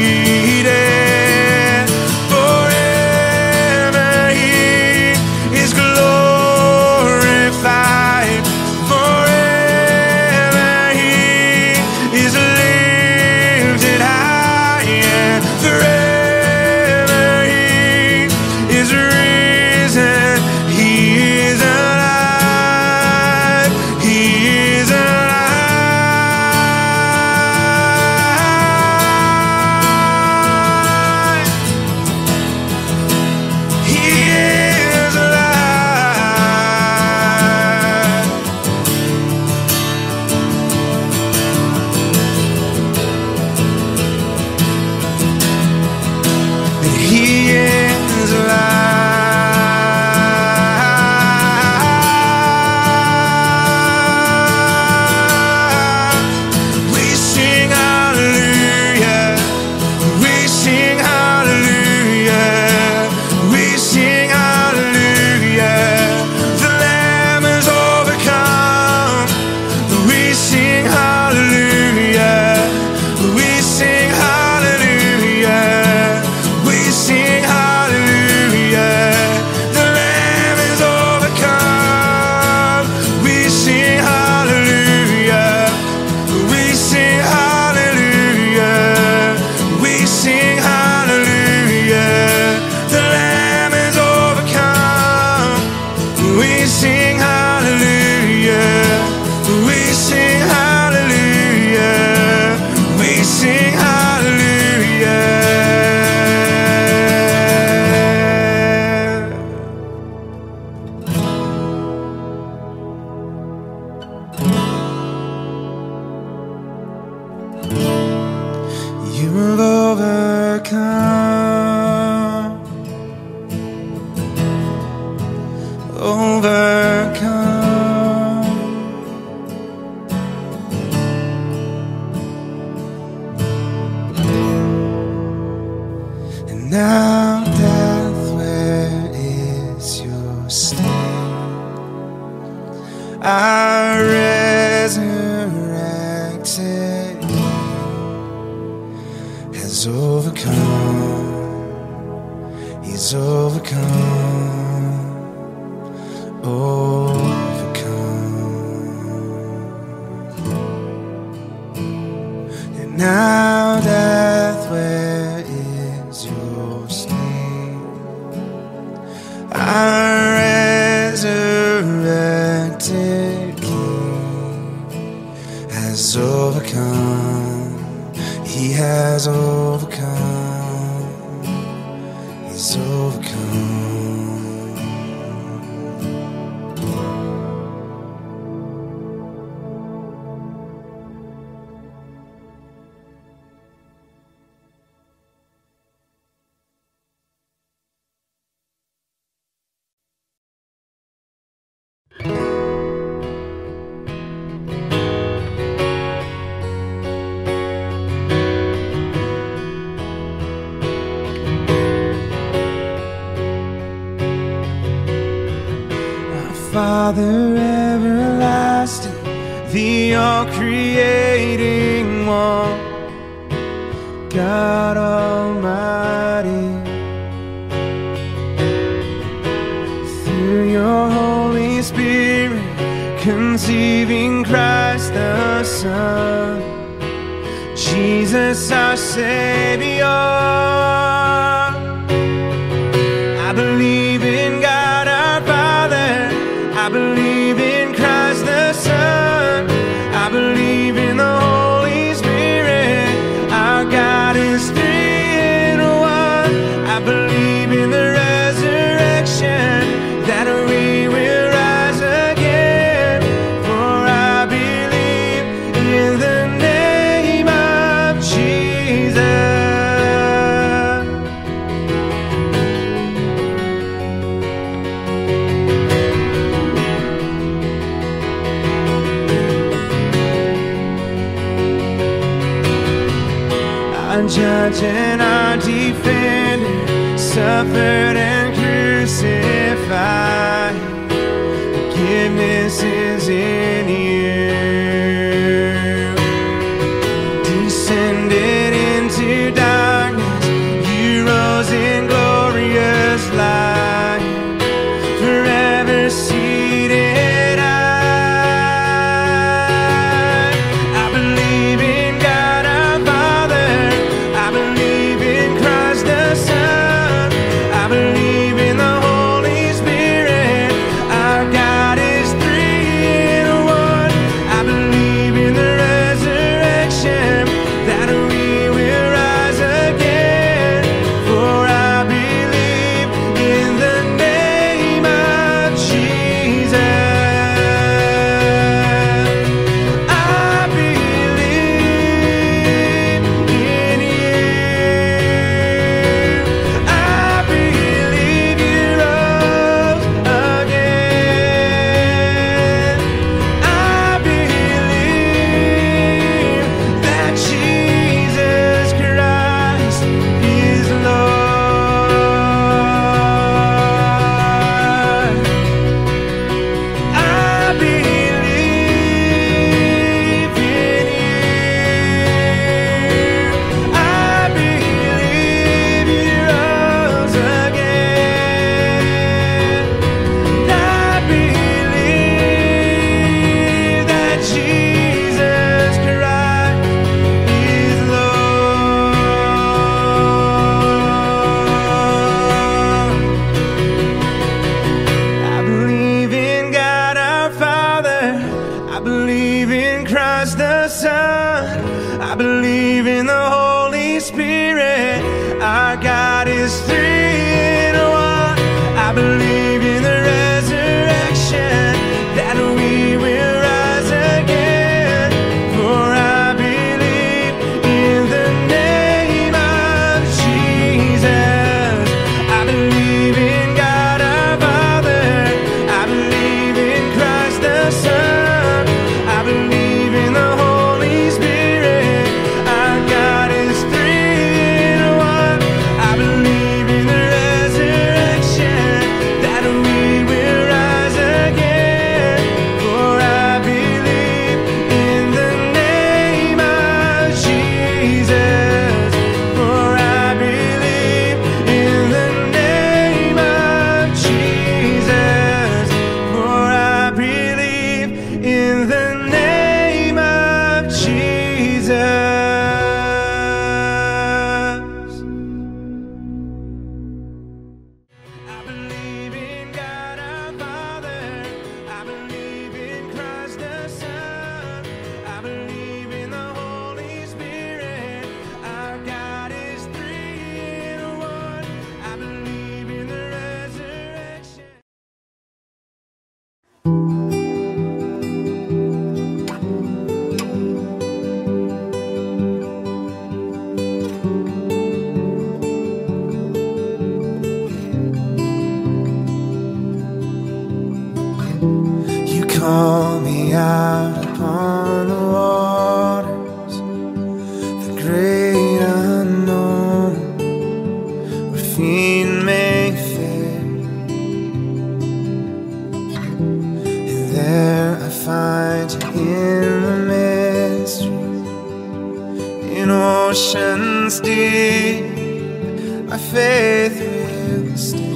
Now death, where is your sting? Our resurrected King has overcome. He's overcome. Overcome. Now, death, where is your sting? Our resurrected King has overcome. He has overcome. He's overcome. Father everlasting, the all-creating one, God Almighty, through your Holy Spirit, conceiving Christ the Son, Jesus our Savior. I believe in God. I believe in Christ the Son. I believe in the Holy Spirit. Our God is three in one. I believe in the resurrection, that we will rise again. For I believe in the name of Jesus. Judge and our defender, suffered and crucified. Forgiveness is in you. Descended into darkness, you rose in glorious light, forever seated. Believe in the Holy Spirit, our God is three in Call me out upon the waters, the great unknown, where feet may fail. And there I find you in the mystery, in oceans deep, my faith will stand.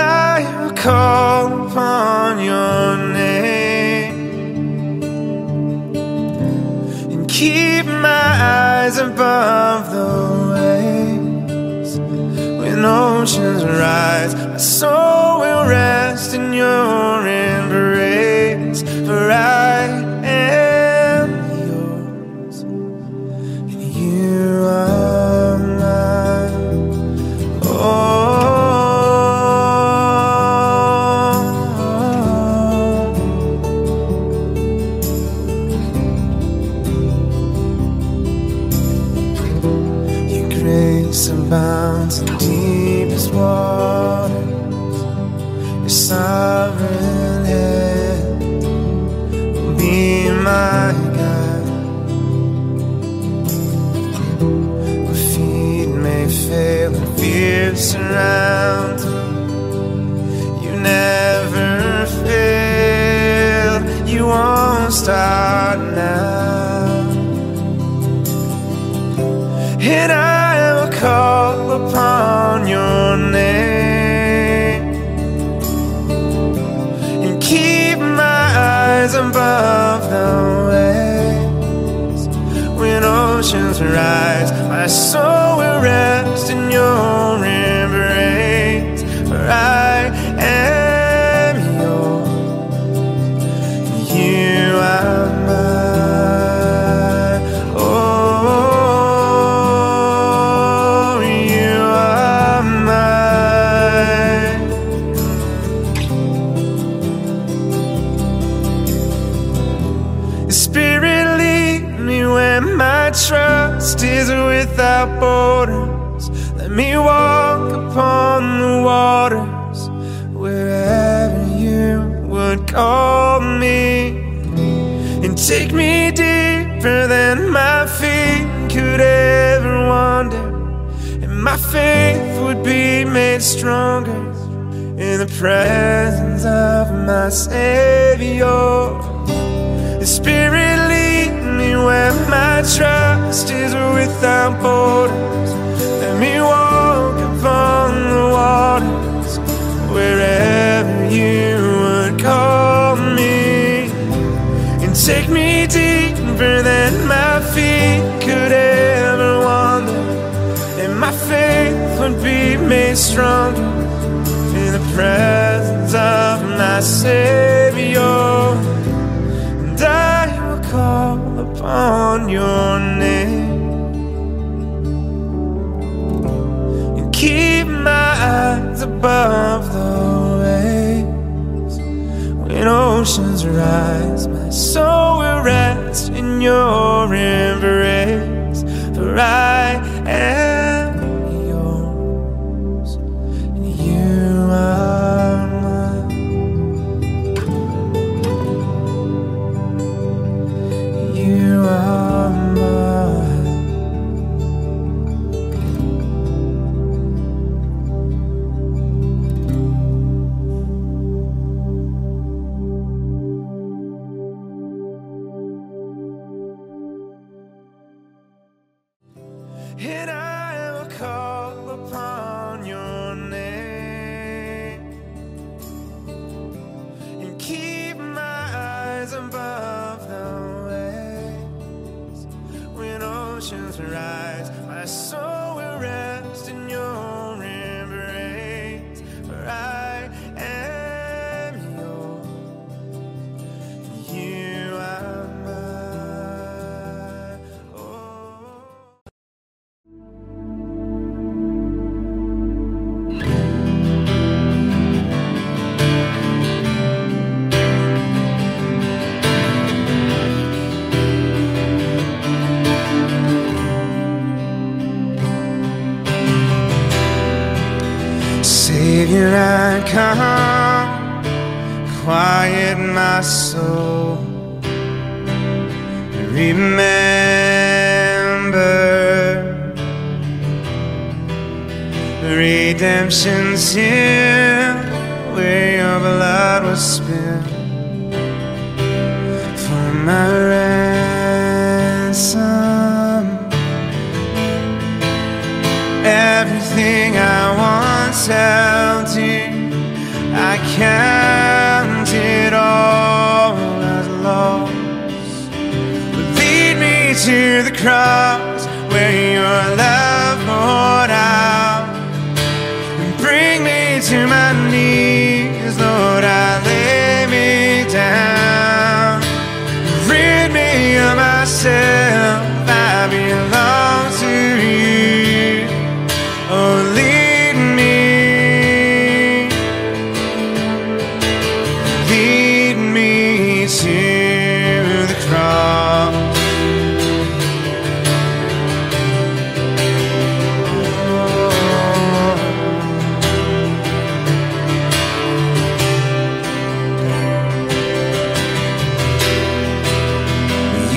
I call upon your name and keep my eyes above the waves. When oceans rise, my soul will rest in your embrace. For I am yours, and you are mine. Oh. Abounds in deepest waters, your sovereign hand will be my guide. Where feet may fail and fear surround, you never fail, you won't start now. And I call upon your name and keep my eyes above the waves. When oceans rise, my soul will rest in your embrace. For I am yours, and you are mine. Spirit, lead me where my trust is without borders. Let me walk upon the waters, wherever you would call me, and take me deeper than my feet could ever wander. And my faith would be made stronger in the presence of my Savior. Spirit, lead me where my trust is without borders. Let me walk upon the waters, wherever you would call me, and take me deeper than my feet could ever wander. And my faith would be made stronger in the presence of my Savior. Call upon your name and keep my eyes above the waves. When oceans rise, my soul will rest in your embrace. For I am yours, and you are and I will call upon your name and keep my eyes above the waves. When oceans rise, my soul will rest in your embrace. For I am yours, you are mine. Savior, I come quiet my soul and remember redemption's here, where your blood was spilled for my ransom. Everything I once held dear, I count it all as lost. Lead me to the cross where your love poured out, and bring me to my knees, Lord. I lay me down, rid me of myself. I belong to you. Oh,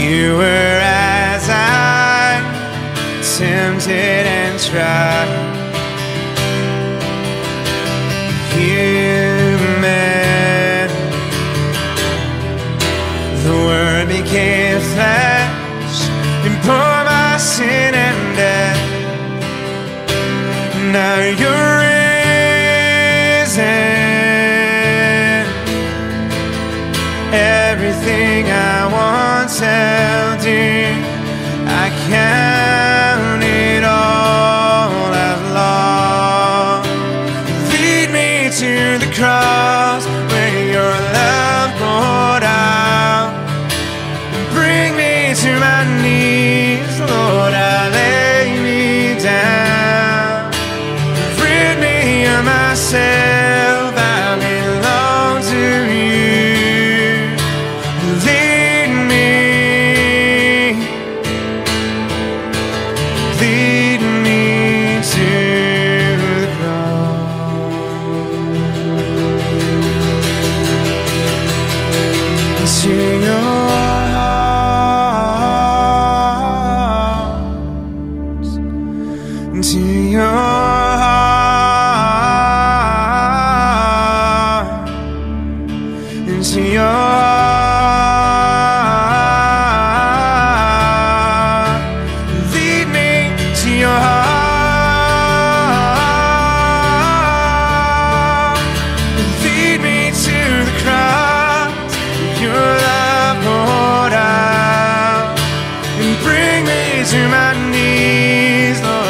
you were as I, tempted and tried. Human, the Word became flesh and bore my sin and death. Now you're risen. Everything I once had, I count it all I've lost. Lead me to the cross where your love poured out. Bring me to my knees, Lord. I lay me down. Rid me of myself. I belong to you. Lead me. To your heart, into your heart, lead me to your heart, lead me to the cross, your love poured out, and bring me to my knees, Lord.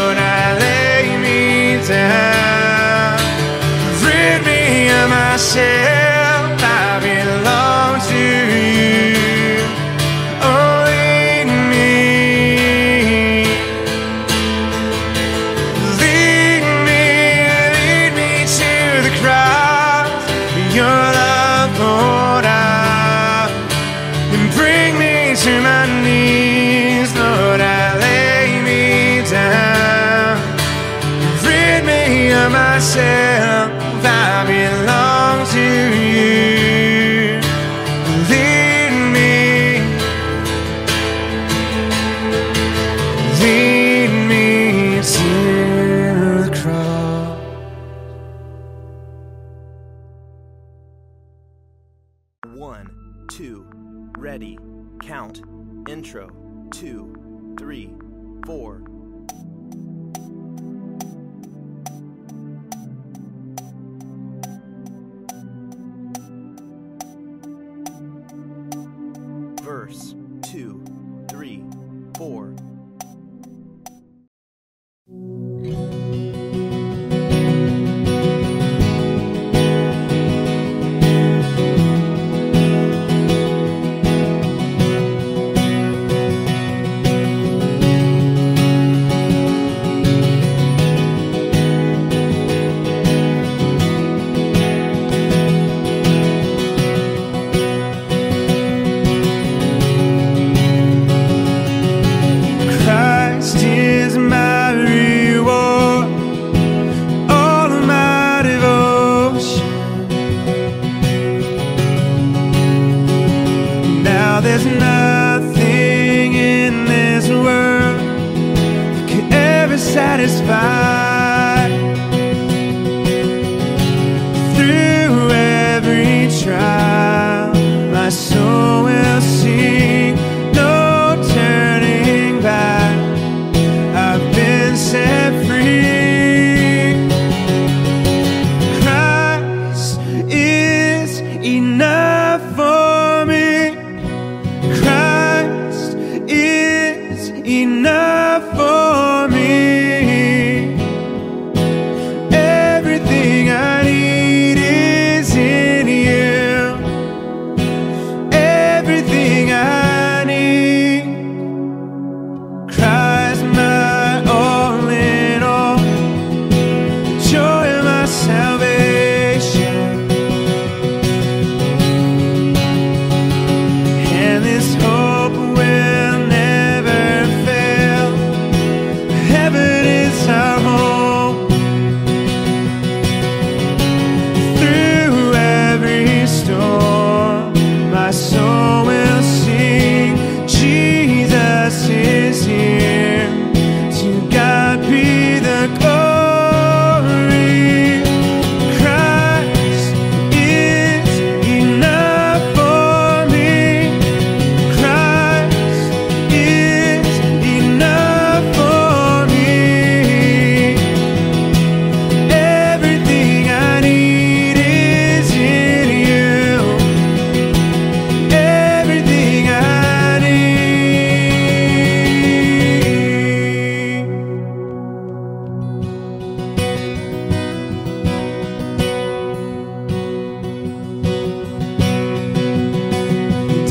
Rid me of myself, I belong to you. Oh, lead me to the cross, your love poured out, and bring me to my knees, Lord. I lay me down. Myself, I belong to you. Lead me to the cross. One, two, ready, count, intro, 2, 3, 4. Verse 2, 3, 4. there's nothing in this world that could ever satisfy. Through every trial, my soul will sing, no turning back. I've been set free. Christ is enough for me. Christ is enough for me. Everything I need is in you. Everything I need. Christ, my all in all, the joy of my salvation. And this hope will never fail. Heaven is our home. Through every storm, my soul will sing, Jesus is here. To God be the glory. Christ is enough for me. Christ is enough for me. Everything I need is in you. Everything I need.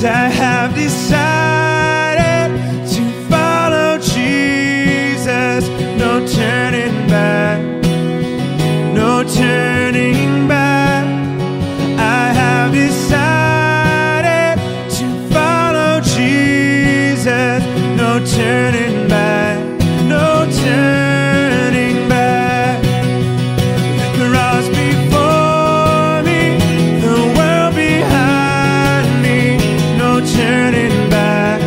And I have decided to follow Jesus. No turning back, no turning back. I have decided to follow Jesus. No turning back, no turning back. The cross before me, the world behind me, no turning back.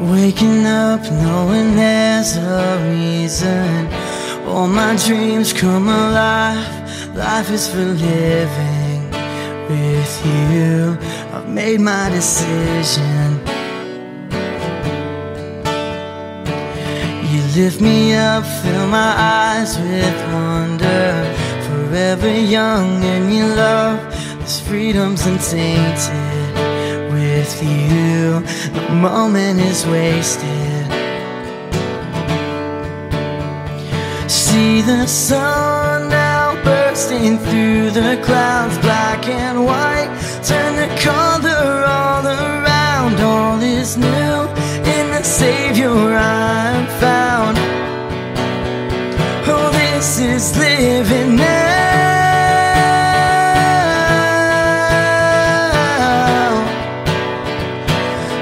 Waking up knowing there's a reason. All my dreams come alive. Life is for living with you. I've made my decision. You lift me up, fill my eyes with wonder. Forever young and your love, this freedom's untainted. With you, the moment is wasted. See the sun now bursting through the clouds, black and white, turn the color all around. All is new in the Savior I'm found. Oh, this is living now.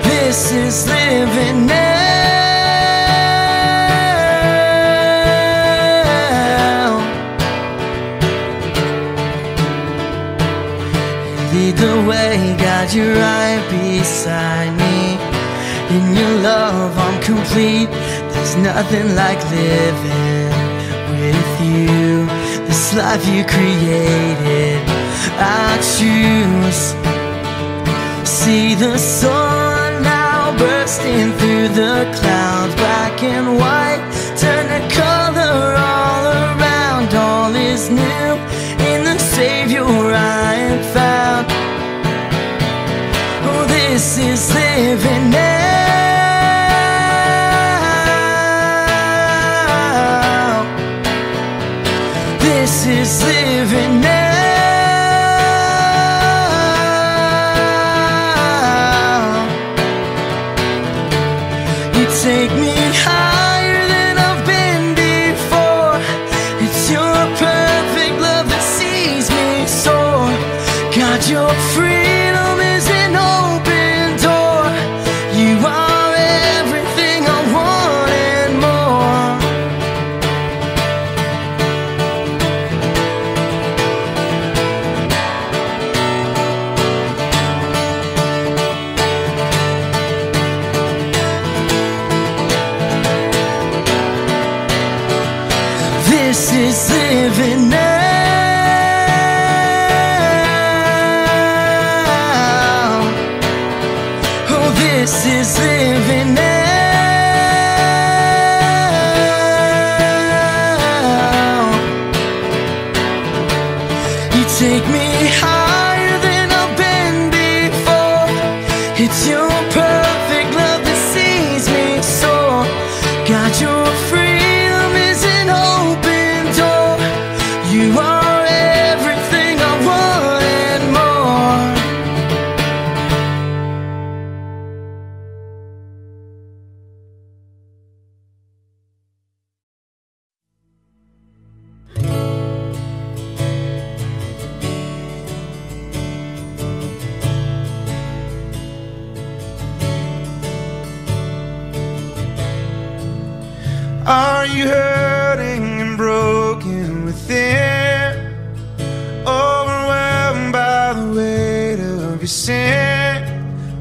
This is living now. Lead the way, God, you're right beside me. In your love I'm complete. There's nothing like living with you. This life you created, I choose. See the sun bursting through the clouds, black and white, turn the color all around. All is new in the Savior I am found. Oh, this is living now. This is living now. Take me higher than I've been before. It's your perfect love that sees me soar. God, your freedom is an open door. You are everything I want and more. This is living now. Oh, this is living now. You take me higher than I've been before. It's your perfect love that sees me soar. God, your freedom is an open. You are everything I want and more. Are you hurting and broken within? Sin,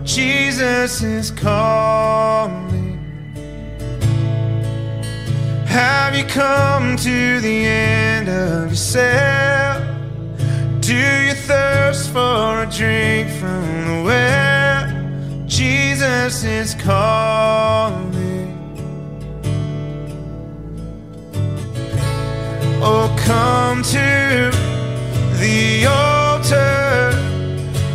Jesus is calling. Have you come to the end of yourself? Do you thirst for a drink from the well? Jesus is calling. Oh, come to the altar.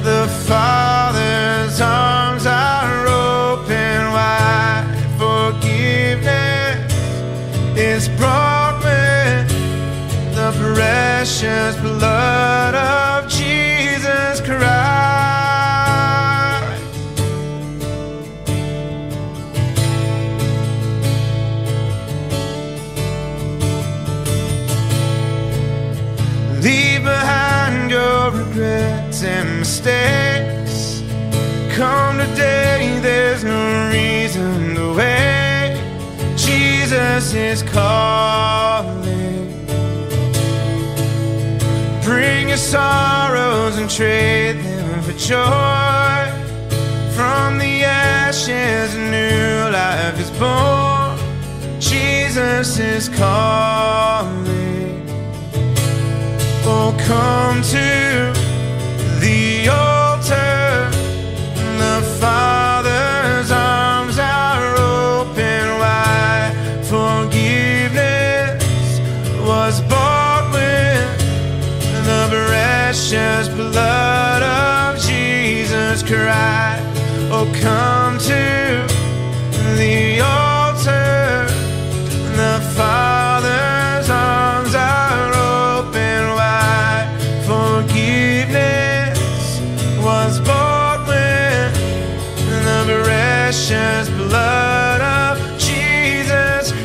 The Father's arms are open wide. Forgiveness is brought with the precious blood of Jesus Christ. Leave behind your regrets and mistakes. Come today, there's no reason to wait. Jesus is calling. Bring your sorrows and trade them for joy. From the end ashes, new life is born. Jesus is calling. Oh, come to the altar. The Father's arms are open wide. Forgiveness was bought with the precious blood of Jesus Christ. Oh, come to the altar. The Father's arms are open wide. Forgiveness was bought with the precious blood of Jesus Christ.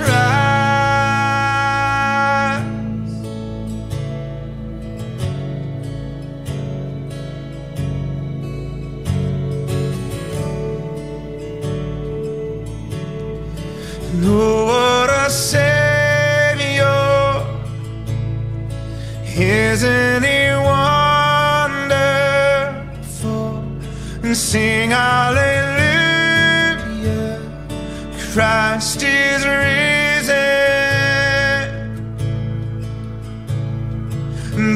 Oh, what a Savior. Isn't He wonderful? And sing hallelujah, Christ is risen.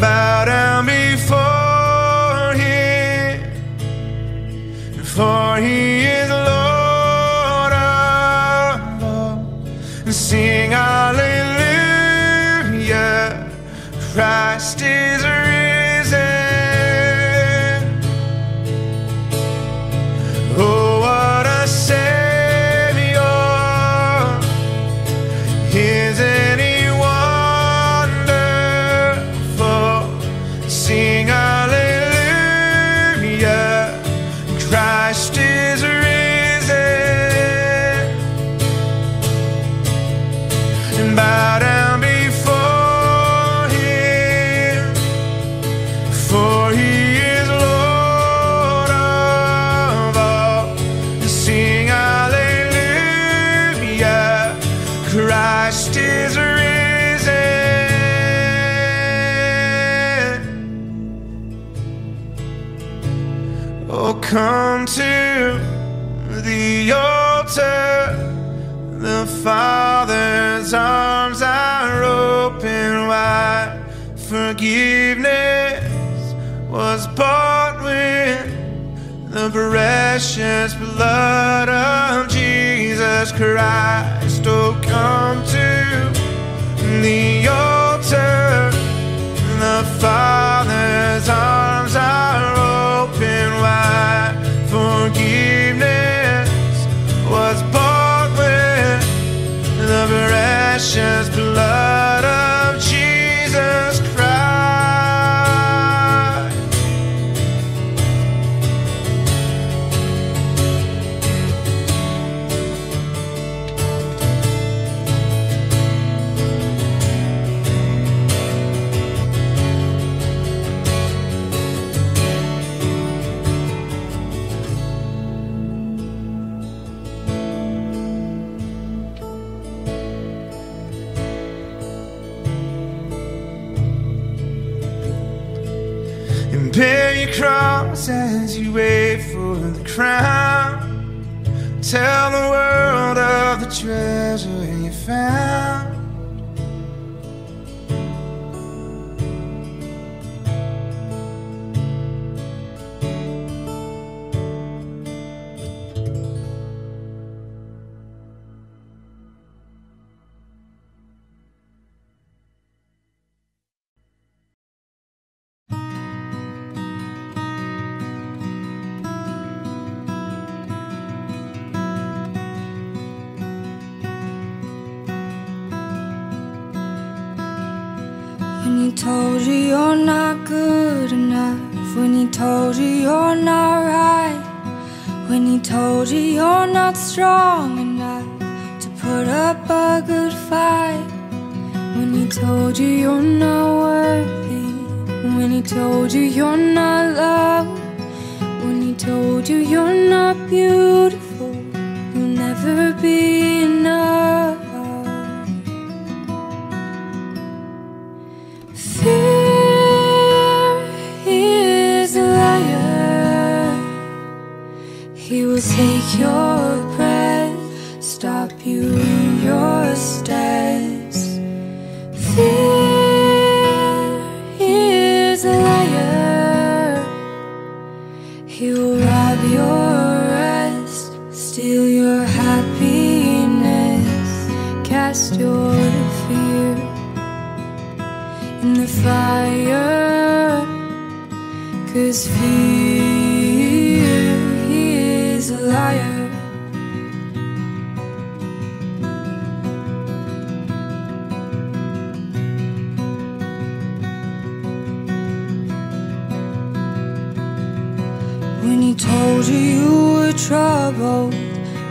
Bow down before Him, for He is Lord of all. And sing hallelujah, Christ is risen. Oh, what a Savior. Isn't He wonderful? Sing hallelujah, Christ is risen. And bow down before Him, for He is Lord of all. Sing hallelujah, Christ is risen. Oh, come to the altar. The Father's arms are open wide. Forgiveness was bought with the precious blood of Jesus Christ. Oh, come to the altar. The Father's arms are open wide. Forgiveness was bought with the precious blood of Jesus Christ. And bear your cross as you wait for the crown. Tell the world of the treasure you found. When He told you you're not good enough, when He told you you're not right, when He told you you're not strong enough to put up a good fight, when He told you you're not worthy, when He told you you're not loved, when He told you you're not beautiful, you'll never be enough. He will take your cast your fear in the fire, 'cause fear is a liar. When he told you you were troubled,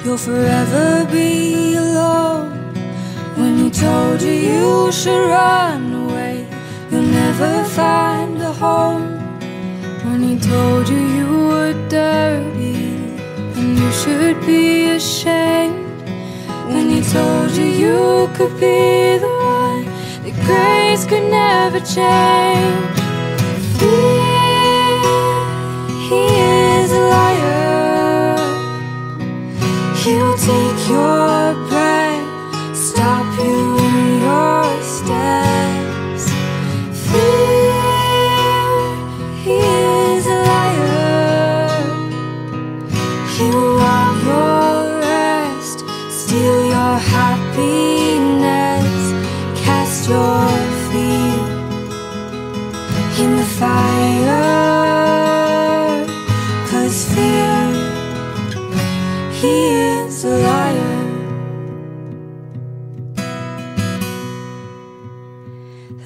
you'll forever be alone. When he told you you should run away, you'll never find a home. When he told you you were dirty and you should be ashamed. When he told you you could be the one that grace could never change. He'll take your breath, stop you in your steps. Fear, he is a liar. He'll rob your rest, steal your happiness. Cast your fear in the fire, 'cause fear, he is a liar.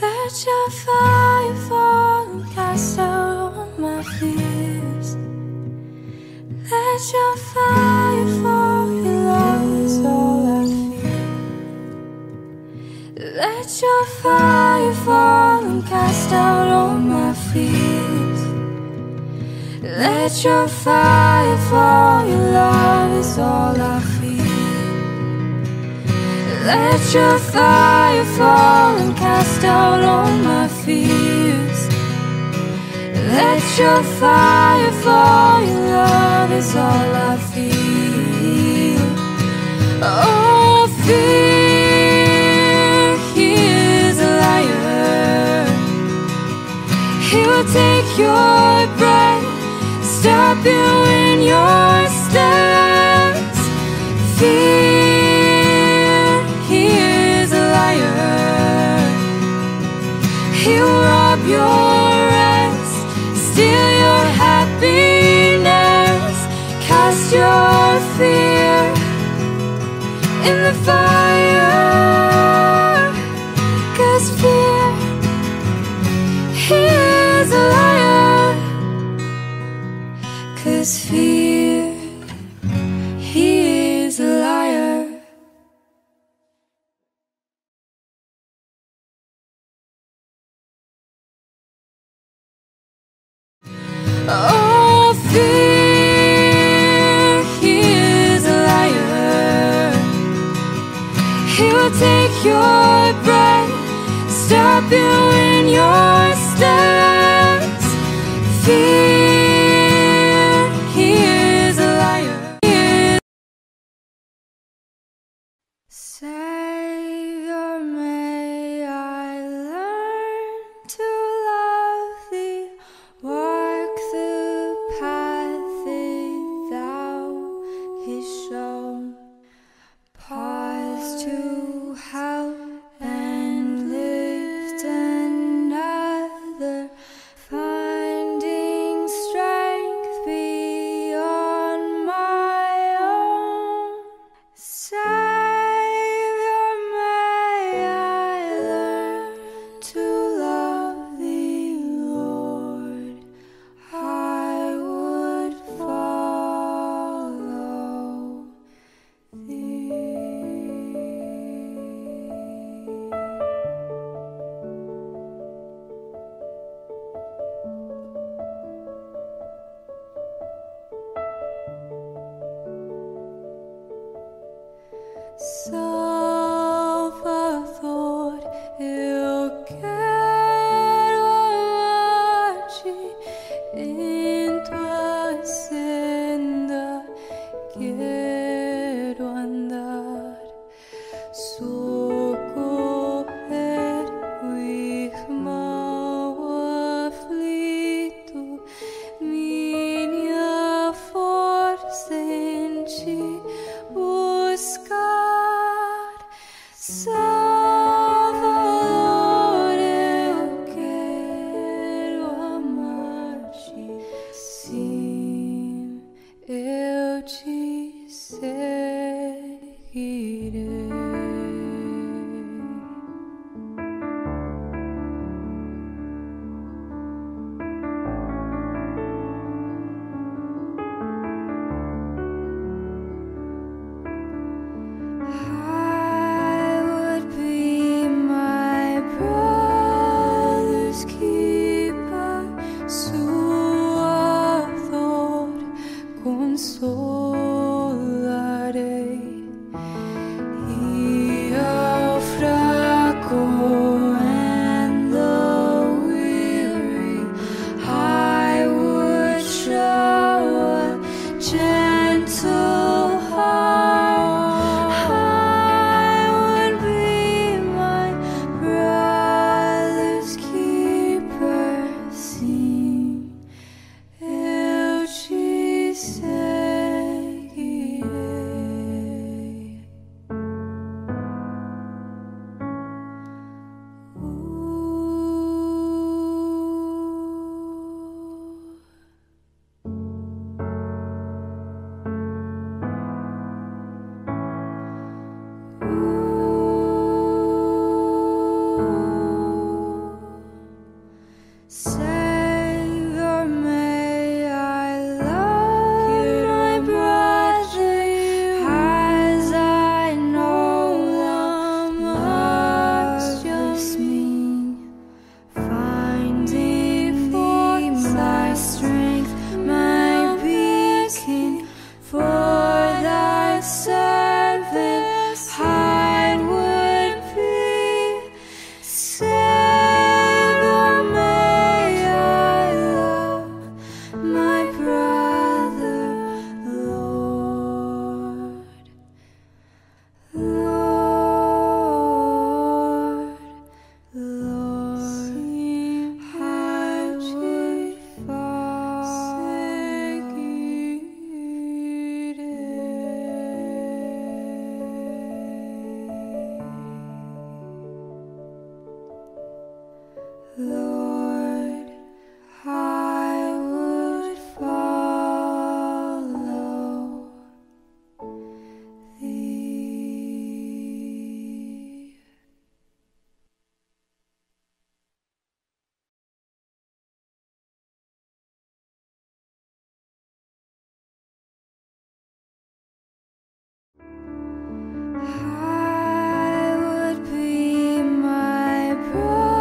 Let your fire fall and cast out all my fears. Let your fire fall, your love is all I fear. Let your fire fall and cast out all my fears. Let your fire fall, your love is all I feel. Let your fire fall and cast out all my fears. Let your fire fall, your love is all I feel. Oh, fear, he is a liar. He'll take your breath, stop you in your steps. Fear, he is a liar. He'll rob your rest, steal your happiness. Cast your fear in the fire, 'cause fear, he is a liar. 'Cause fear, he is a liar. Oh, fear, he is a liar. He'll take your breath, stop you in your steps. Fear, Savior, may I learn to love Thee, walk the path that Thou hast shown, pause to help and lift another, finding strength beyond my own. Salvador, eu quero amar-te, sim, eu te seguirei. Lord, I would follow Thee. I would be my brother.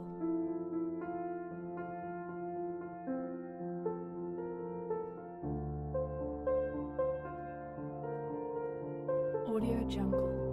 Audio Jungle.